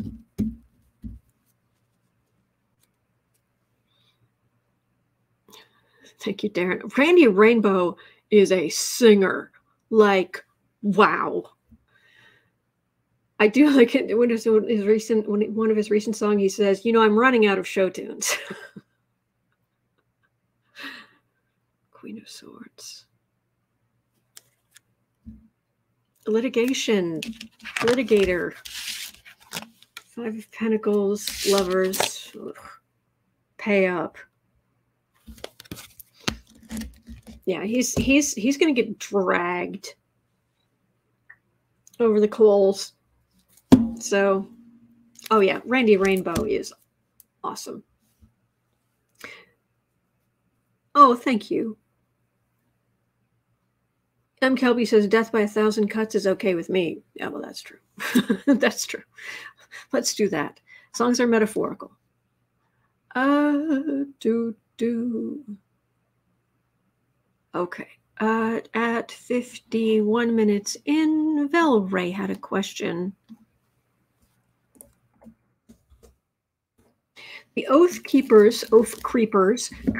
Thank you, Darren. Randy Rainbow is a singer. Like, wow. I do like it. One of his recent songs, he says, you know, I'm running out of show tunes. Queen of Swords. litigation, litigator, Five of Pentacles, Lovers, ugh, pay up. Yeah, he's going to get dragged over the coals. So, oh yeah, Randy Rainbow is awesome. Oh, thank you. M. Kelby says, death by 1,000 cuts is okay with me. Yeah, well, that's true. That's true. Let's do that. Songs are metaphorical. Okay. At 51 minutes in, Velray had a question. The Oath Creepers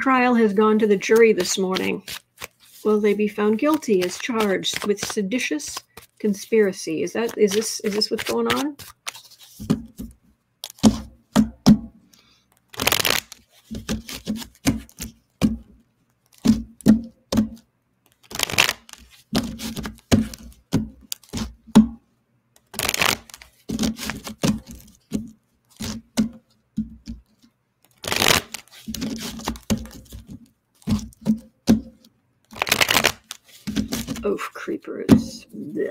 trial has gone to the jury this morning. Will they be found guilty as charged with seditious conspiracy? Is this what's going on? Oath Creepers. Blech.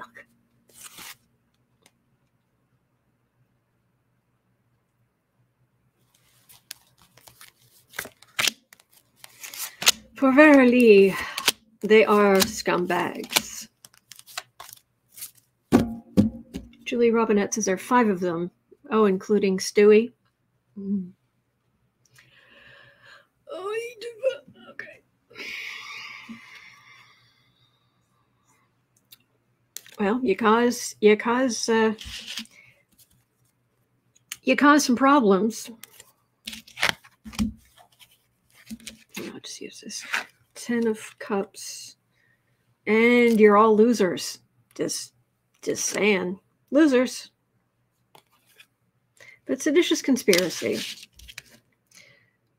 For verily, they are scumbags. Julie Robinette says there are 5 of them. Oh, including Stewie. Mm. Well, you cause some problems. I'll just use this. 10 of Cups, and you're all losers. Just saying, losers. But seditious conspiracy.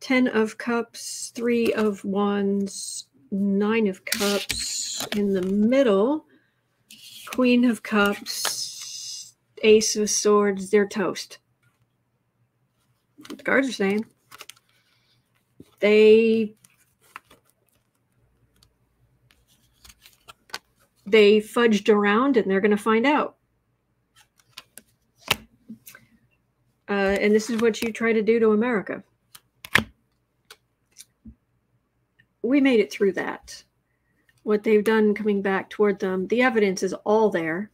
10 of Cups, 3 of Wands, 9 of Cups in the middle. Queen of Cups, Ace of Swords, they're toast. The cards are saying. They fudged around and they're going to find out. And this is what you try to do to America. We made it through that. What they've done coming back toward them. The evidence is all there.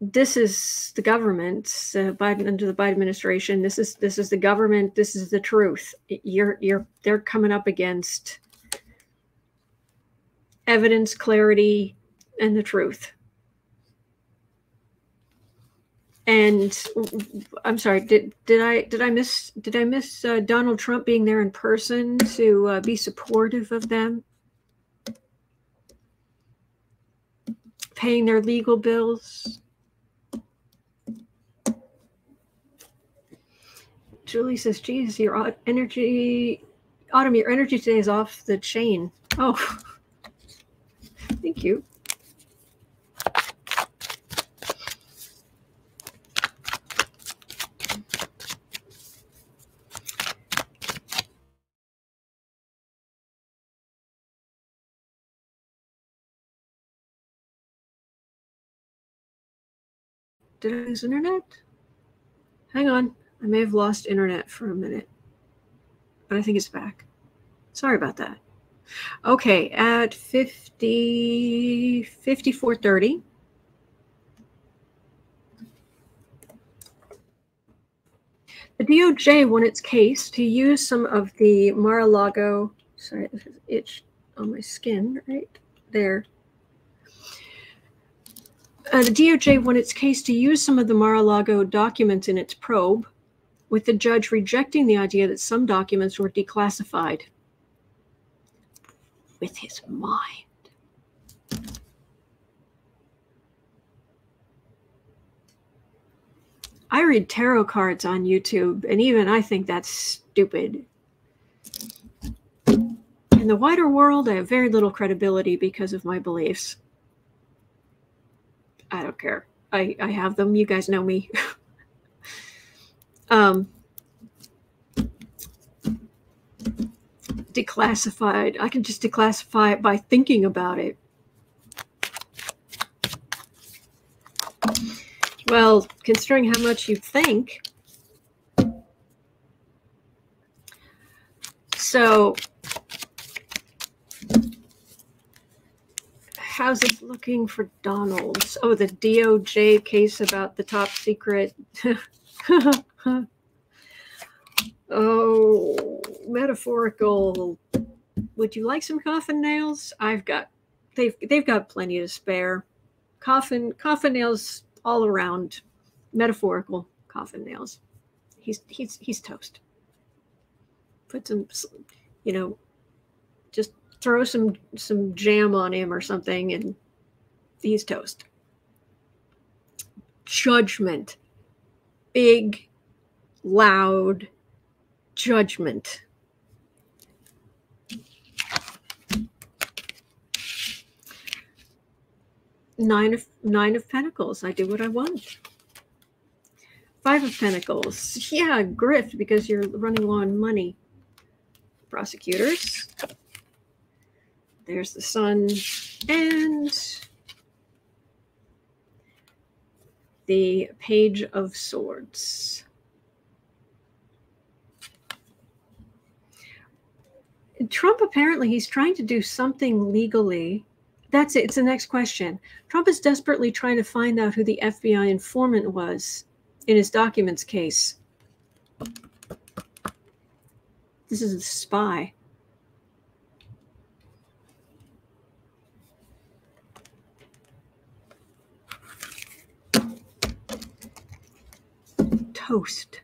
This is the government, Biden, under the Biden administration. This is the government. This is the truth. They're coming up against evidence, clarity, and the truth. And I'm sorry, did I miss Donald Trump being there in person to be supportive of them? Paying their legal bills. Julie says, geez, your energy, Autumn, your energy today is off the chain. Oh, thank you. Did I lose internet? Hang on. I may have lost internet for a minute, but I think it's back. Sorry about that. Okay, at 54:30. The DOJ won its case to use some of the Mar-a-Lago, sorry, this is itch on my skin right there. The DOJ won its case to use some of the Mar-a-Lago documents in its probe, with the judge rejecting the idea that some documents were declassified with his mind. I read tarot cards on YouTube, and even I think that's stupid. In the wider world, I have very little credibility because of my beliefs. I don't care. I have them. You guys know me. Declassified. I can just declassify it by thinking about it. Well, considering how much you think. So how's this looking for Donald's? Oh, the DOJ case about the top secret. Oh, metaphorical. Would you like some coffin nails? I've got, they've got plenty to spare. Coffin nails all around. Metaphorical coffin nails. He's toast. Put some, you know, just throw some jam on him or something, and he's toast. Judgment. Big, loud judgment. Nine of Pentacles. I do what I want. Five of Pentacles. Yeah, grift because you're running low on money. Prosecutors. There's the Sun and the Page of Swords. Trump, apparently, he's trying to do something legally. That's it. It's the next question. Trump is desperately trying to find out who the FBI informant was in his documents case. This is a spy. Toast.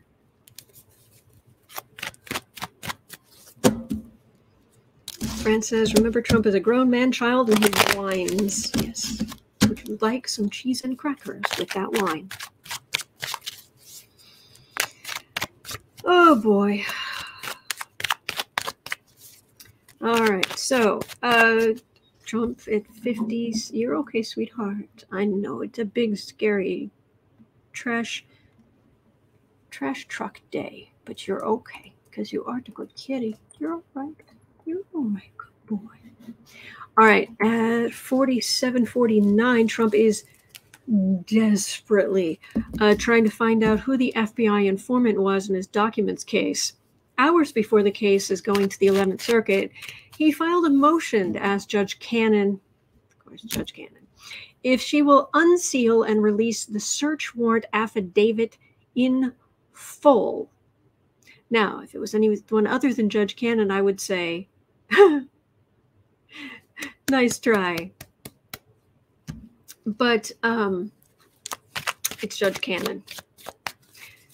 Fran says, remember, Trump is a grown man child and he whines. Yes. Would you like some cheese and crackers with that wine? Oh, boy. All right, so Trump at 50, you're okay, sweetheart. I know it's a big, scary trash truck day, but you're okay because you aren't a good kitty. You're all right. You're all right, good boy. All right, at 47, 49, Trump is desperately trying to find out who the FBI informant was in his documents case. Hours before the case is going to the 11th Circuit, he filed a motion to ask Judge Cannon, of course, Judge Cannon, if she will unseal and release the search warrant affidavit in full. Now, if it was anyone other than Judge Cannon, I would say, nice try. But it's Judge Cannon.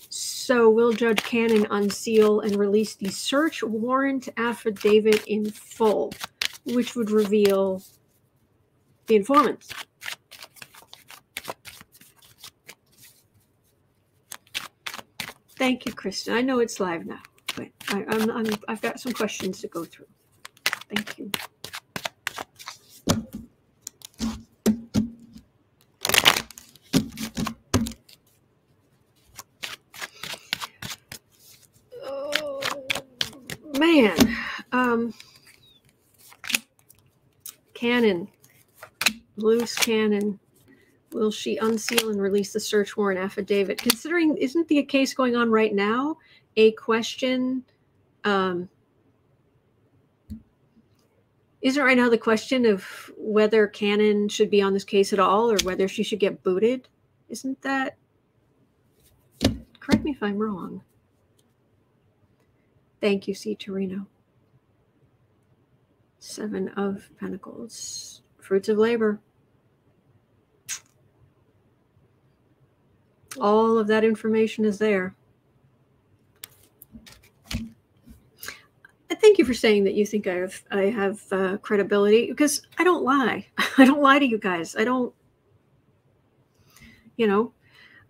So will Judge Cannon unseal and release the search warrant affidavit in full, which would reveal the informants? Thank you, Kristen. I know it's live now, but I've got some questions to go through. Thank you. Man, Cannon, loose Cannon, will she unseal and release the search warrant affidavit? Considering, isn't the case going on right now a question? Isn't right now the question of whether Cannon should be on this case at all or whether she should get booted? Isn't that, correct me if I'm wrong. Thank you, C. Torino. Seven of Pentacles. Fruits of labor. All of that information is there. I thank you for saying that you think I have credibility, because I don't lie. I don't lie to you guys. I don't, you know,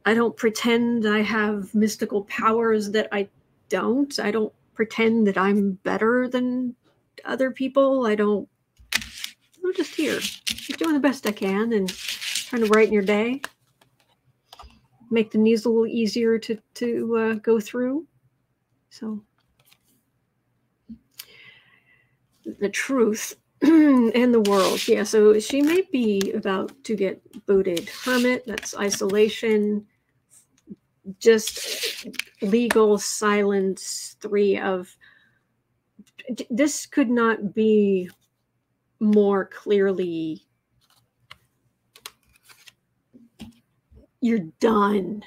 I don't pretend I have mystical powers that I don't. I don't pretend that I'm better than other people. I'm just here. I'm doing the best I can, and trying to brighten your day, make the news a little easier to go through. So the truth and the world. Yeah, so she may be about to get booted. Hermit, that's isolation. Just legal silence. Three of... This could not be more clearly... You're done.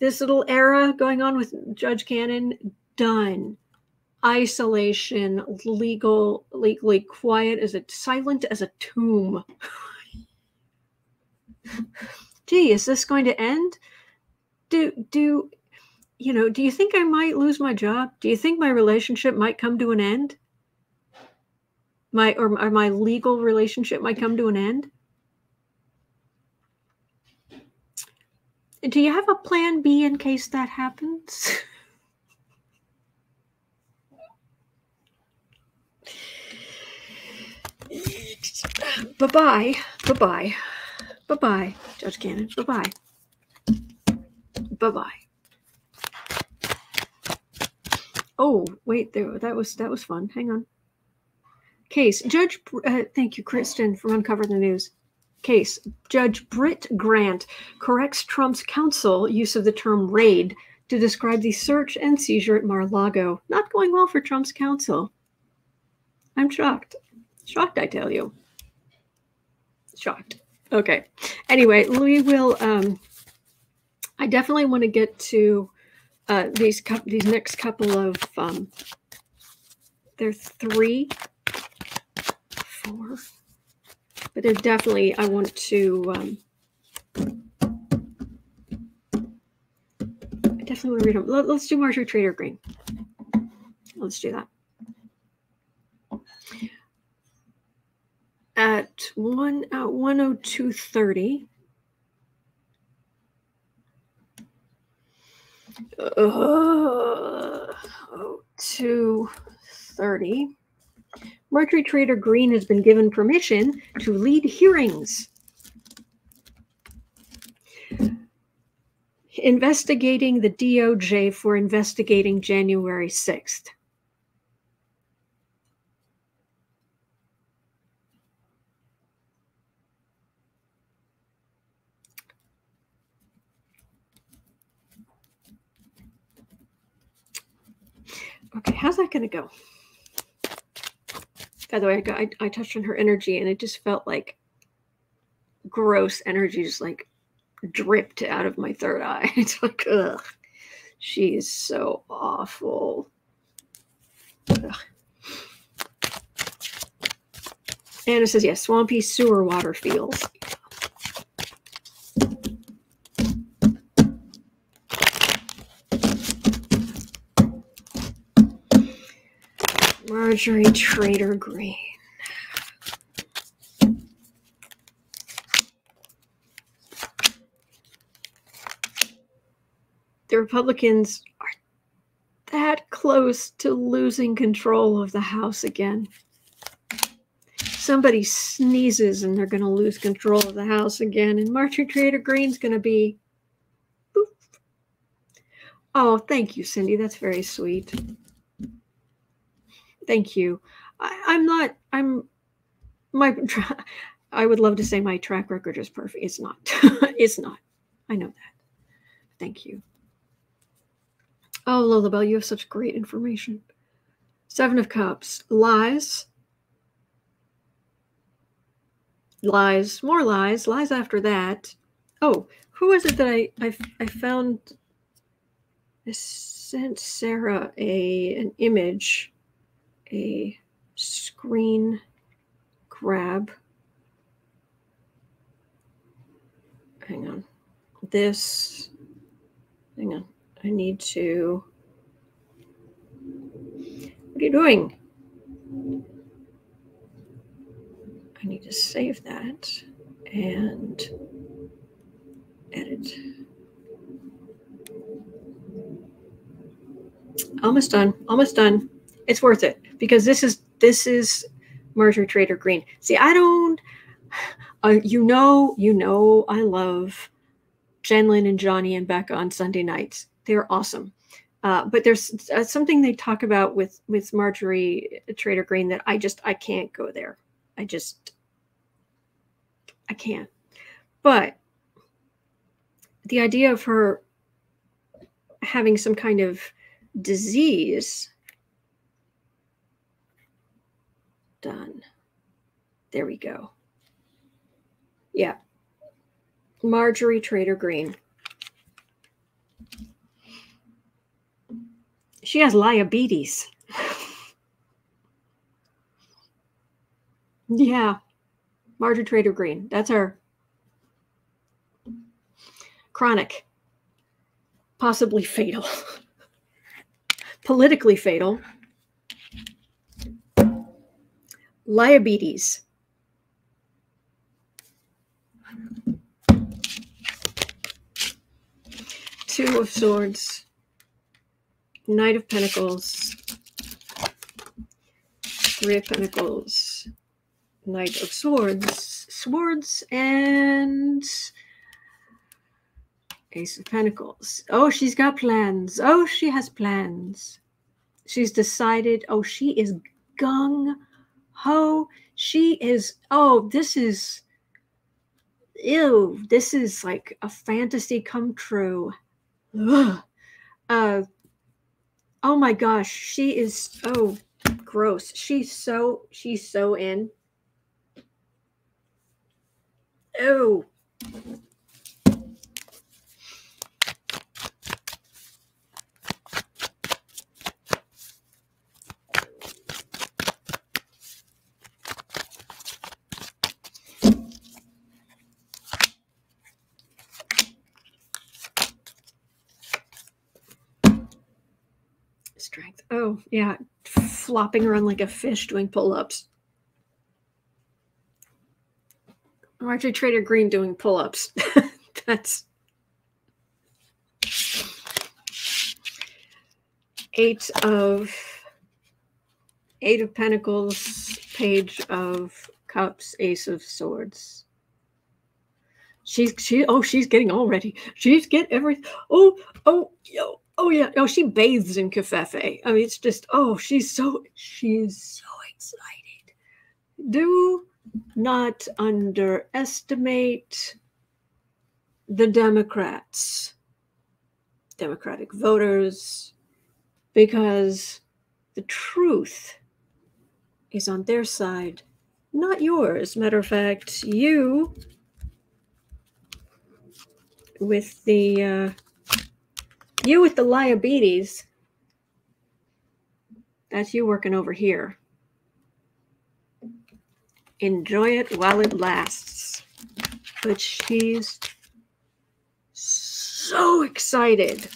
This little era going on with Judge Cannon, done. Isolation, legally quiet, silent as a tomb. Gee, is this going to end? Do you think I might lose my job? Do you think my relationship might come to an end? Or my legal relationship might come to an end? Do you have a plan B in case that happens? Bye-bye. Bye-bye. Bye-bye, Judge Cannon. Bye-bye. Bye-bye. Oh, wait, there. That was fun. Hang on. Case. Judge, thank you, Kristen, for uncovering the news. Case. Judge Britt Grant corrects Trump's counsel use of the term raid to describe the search and seizure at Mar-a-Lago. Not going well for Trump's counsel. I'm shocked. Shocked, I tell you. Shocked. Okay. Anyway, we will, I definitely want to get to these next couple of, there are 3, 4, but they're definitely, I want to, I definitely want to read them. Let's do Marjorie Taylor Greene. Let's do that. At 1:02:30. Marjorie Taylor Greene has been given permission to lead hearings investigating the DOJ for investigating January 6th. Okay, how's that going to go? By the way, I touched on her energy, and it just felt like gross energy just, like, dripped out of my third eye. It's like, ugh, she is so awful. Ugh. Anna says, yes, swampy sewer water feels. Marjorie Taylor Greene. The Republicans are that close to losing control of the House again. Somebody sneezes and they're going to lose control of the House again. And Marjorie Taylor Greene's going to be... Boop. Oh, thank you, Cindy. That's very sweet. Thank you. I would love to say my track record is perfect. It's not. It's not. I know that. Thank you. Oh, Lullabelle, you have such great information. 7 of Cups. Lies. Lies. More lies. Lies after that. Oh, who is it that I found? I sent Sarah an image. A screen grab. Hang on. This. Hang on. I need to. What are you doing? I need to save that and edit. Almost done. Almost done. It's worth it. Because this is Marjorie Taylor Greene. See, I don't, you know, I love Jenlyn and Johnny and Becca on Sunday nights. They're awesome. But there's something they talk about with Marjorie Taylor Greene that I can't go there. I can't. But the idea of her having some kind of disease. Done. There we go. Yeah. Marjorie Taylor Greene. She has liabetes. Yeah. Marjorie Taylor Greene. That's her. Chronic. Possibly fatal. Politically fatal. Liabetes. Two of Swords. Knight of Pentacles. Three of Pentacles. Knight of Swords. Swords and Ace of Pentacles. Oh, she's got plans. Oh, she has plans. She's decided. Oh, she is gung-ho. She is, oh, this is, ew, this is like a fantasy come true. Ugh. Oh my gosh, she is, oh, gross. She's so in. Ew. Strength. Oh, yeah. Flopping around like a fish doing pull-ups. Marjorie Taylor Greene doing pull-ups. That's Eight of Pentacles, Page of Cups, Ace of Swords. She's getting all ready. She's get everything. Oh, yeah. Oh, she bathes in Kefefe. I mean, it's just, oh, she is so excited. Do not underestimate the Democrats, Democratic voters, because the truth is on their side, not yours. Matter of fact, you, with the, you with the liabetes, that's you working over here. Enjoy it while it lasts. But she's so excited.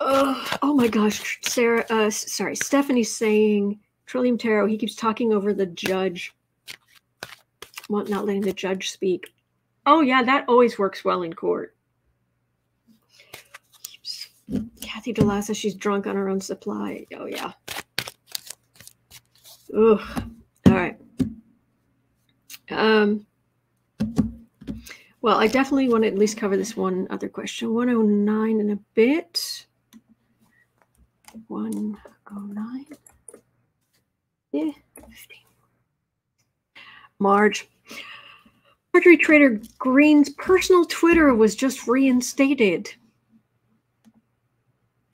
Oh my gosh, Sarah, sorry, Stephanie's saying, Trillium Tarot, he keeps talking over the judge. Not letting the judge speak. Oh, yeah, that always works well in court. Oops. Kathy DeLassa, she's drunk on her own supply. Oh, yeah. Ugh. All right. Well, I definitely want to at least cover this one other question. 109 in a bit. 109. Yeah, 15. Marjorie Taylor Greene's personal Twitter was just reinstated.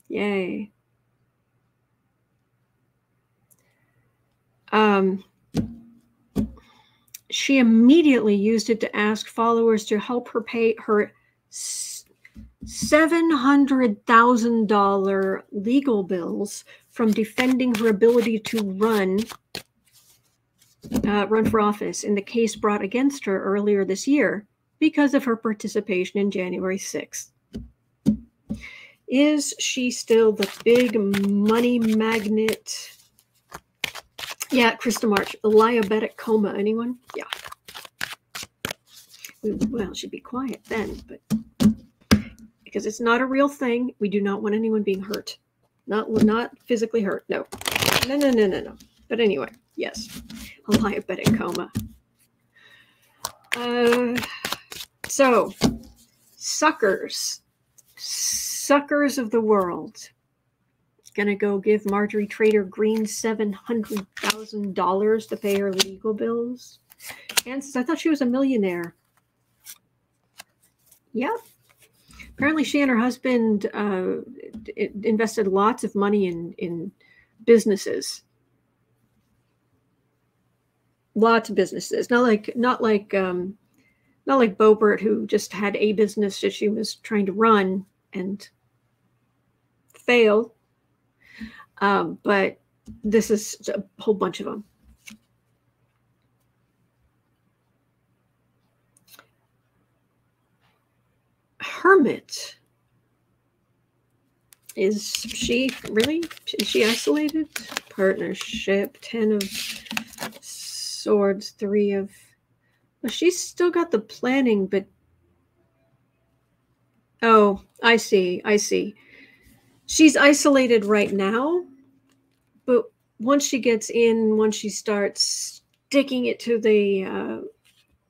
Yay. She immediately used it to ask followers to help her pay her $700,000 legal bills from defending her ability to run for office in the case brought against her earlier this year because of her participation in January 6th. Is she still the big money magnet? Yeah, Krista March, liabetic coma, anyone? Yeah. Well, she'd be quiet then, but because it's not a real thing, we do not want anyone being hurt. Not physically hurt. No. But anyway, yes, a diabetic coma. So suckers of the world. Gonna go give Marjorie Taylor Greene $700,000 to pay her legal bills. And since I thought she was a millionaire. Yep. Apparently she and her husband invested lots of money in businesses. Lots of businesses. Not like Bobert, who just had a business that she was trying to run and failed. But this is a whole bunch of them. Hermit. Is she really? Is she isolated? Partnership. 10 of Swords. 3 of... Well, she's still got the planning, but... Oh, I see. She's isolated right now, but once she gets in, once she starts sticking it to the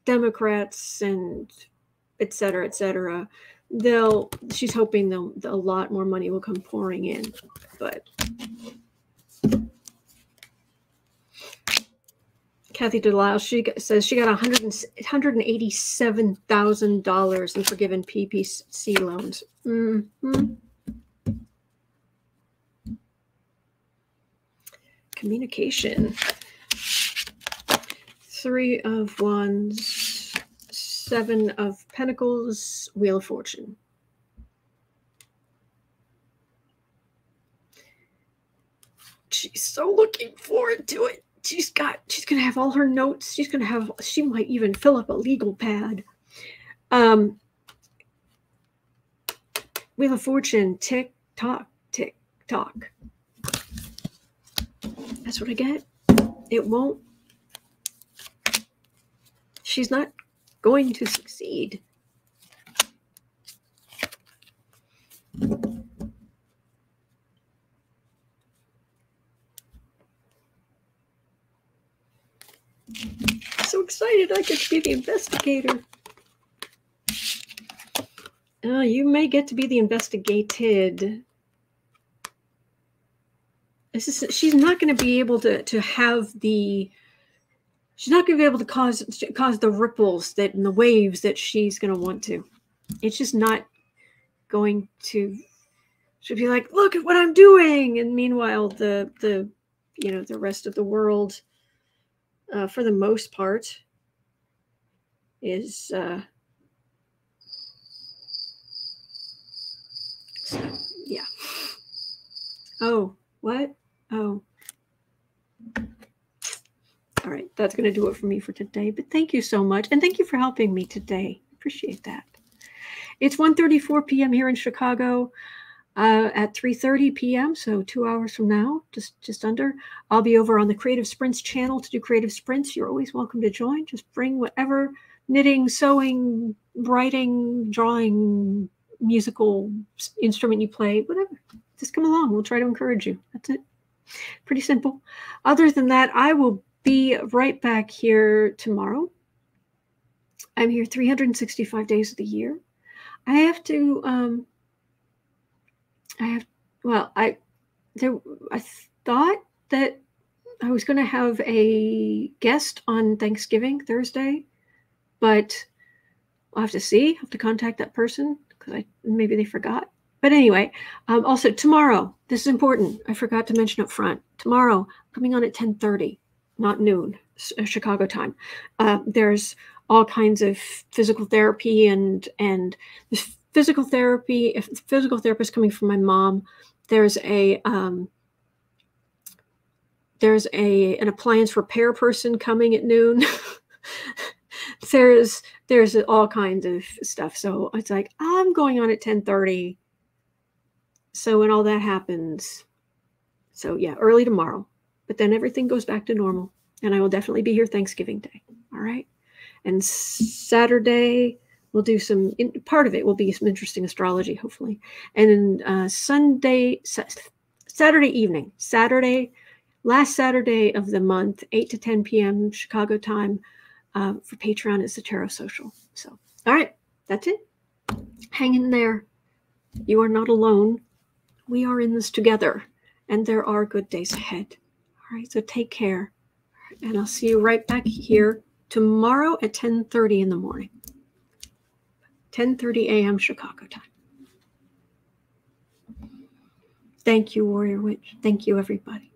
Democrats and et cetera, she's hoping a lot more money will come pouring in. But Kathy DeLisle, she says she got $187,000 in forgiven PPP loans. Mm-hmm. Communication. 3 of Wands, 7 of Pentacles, Wheel of Fortune. She's so looking forward to it. She's gonna have all her notes. She might even fill up a legal pad. Wheel of Fortune, tick tock, tick tock. That's what I get. It won't. She's not going to succeed. I'm so excited I get to be the investigator. You may get to be the investigated. She's not going to be able to have the. She's not going to be able to cause the ripples and the waves that she's going to want to. It's just not going to. She'll be like, look at what I'm doing, and meanwhile the rest of the world, for the most part, is yeah. Oh, what? Oh. All right. That's going to do it for me for today, but thank you so much. And thank you for helping me today. Appreciate that. It's 1:34 p.m. here in Chicago at 3:30 p.m. So 2 hours from now, just under, I'll be over on the Creative Sprints channel to do Creative Sprints. You're always welcome to join. Just bring whatever knitting, sewing, writing, drawing, musical instrument you play, whatever. Just come along. We'll try to encourage you. That's it. Pretty simple. Other than that, I will be right back here tomorrow. I'm here 365 days of the year. I have to, I thought that I was going to have a guest on Thanksgiving Thursday, but I'll have to see. I'll have to contact that person because maybe they forgot. But anyway, also tomorrow, this is important. I forgot to mention up front. Tomorrow, coming on at 10:30, not noon, Chicago time. There's all kinds of physical therapy and physical therapy. If the physical therapist coming from my mom, there's an appliance repair person coming at noon. there's all kinds of stuff. So it's like I'm going on at 10:30. So when all that happens, so yeah, early tomorrow, but then everything goes back to normal and I will definitely be here Thanksgiving Day. All right. And Saturday we'll do part of it will be some interesting astrology, hopefully. And then Sunday, Saturday evening, last Saturday of the month, 8 to 10 p.m. Chicago time for Patreon. It's the Tarot Social. So, all right, that's it. Hang in there. You are not alone. We are in this together, and there are good days ahead. All right, so take care, and I'll see you right back here tomorrow at 10:30 in the morning, 10:30 a.m. Chicago time. Thank you, Warrior Witch. Thank you, everybody.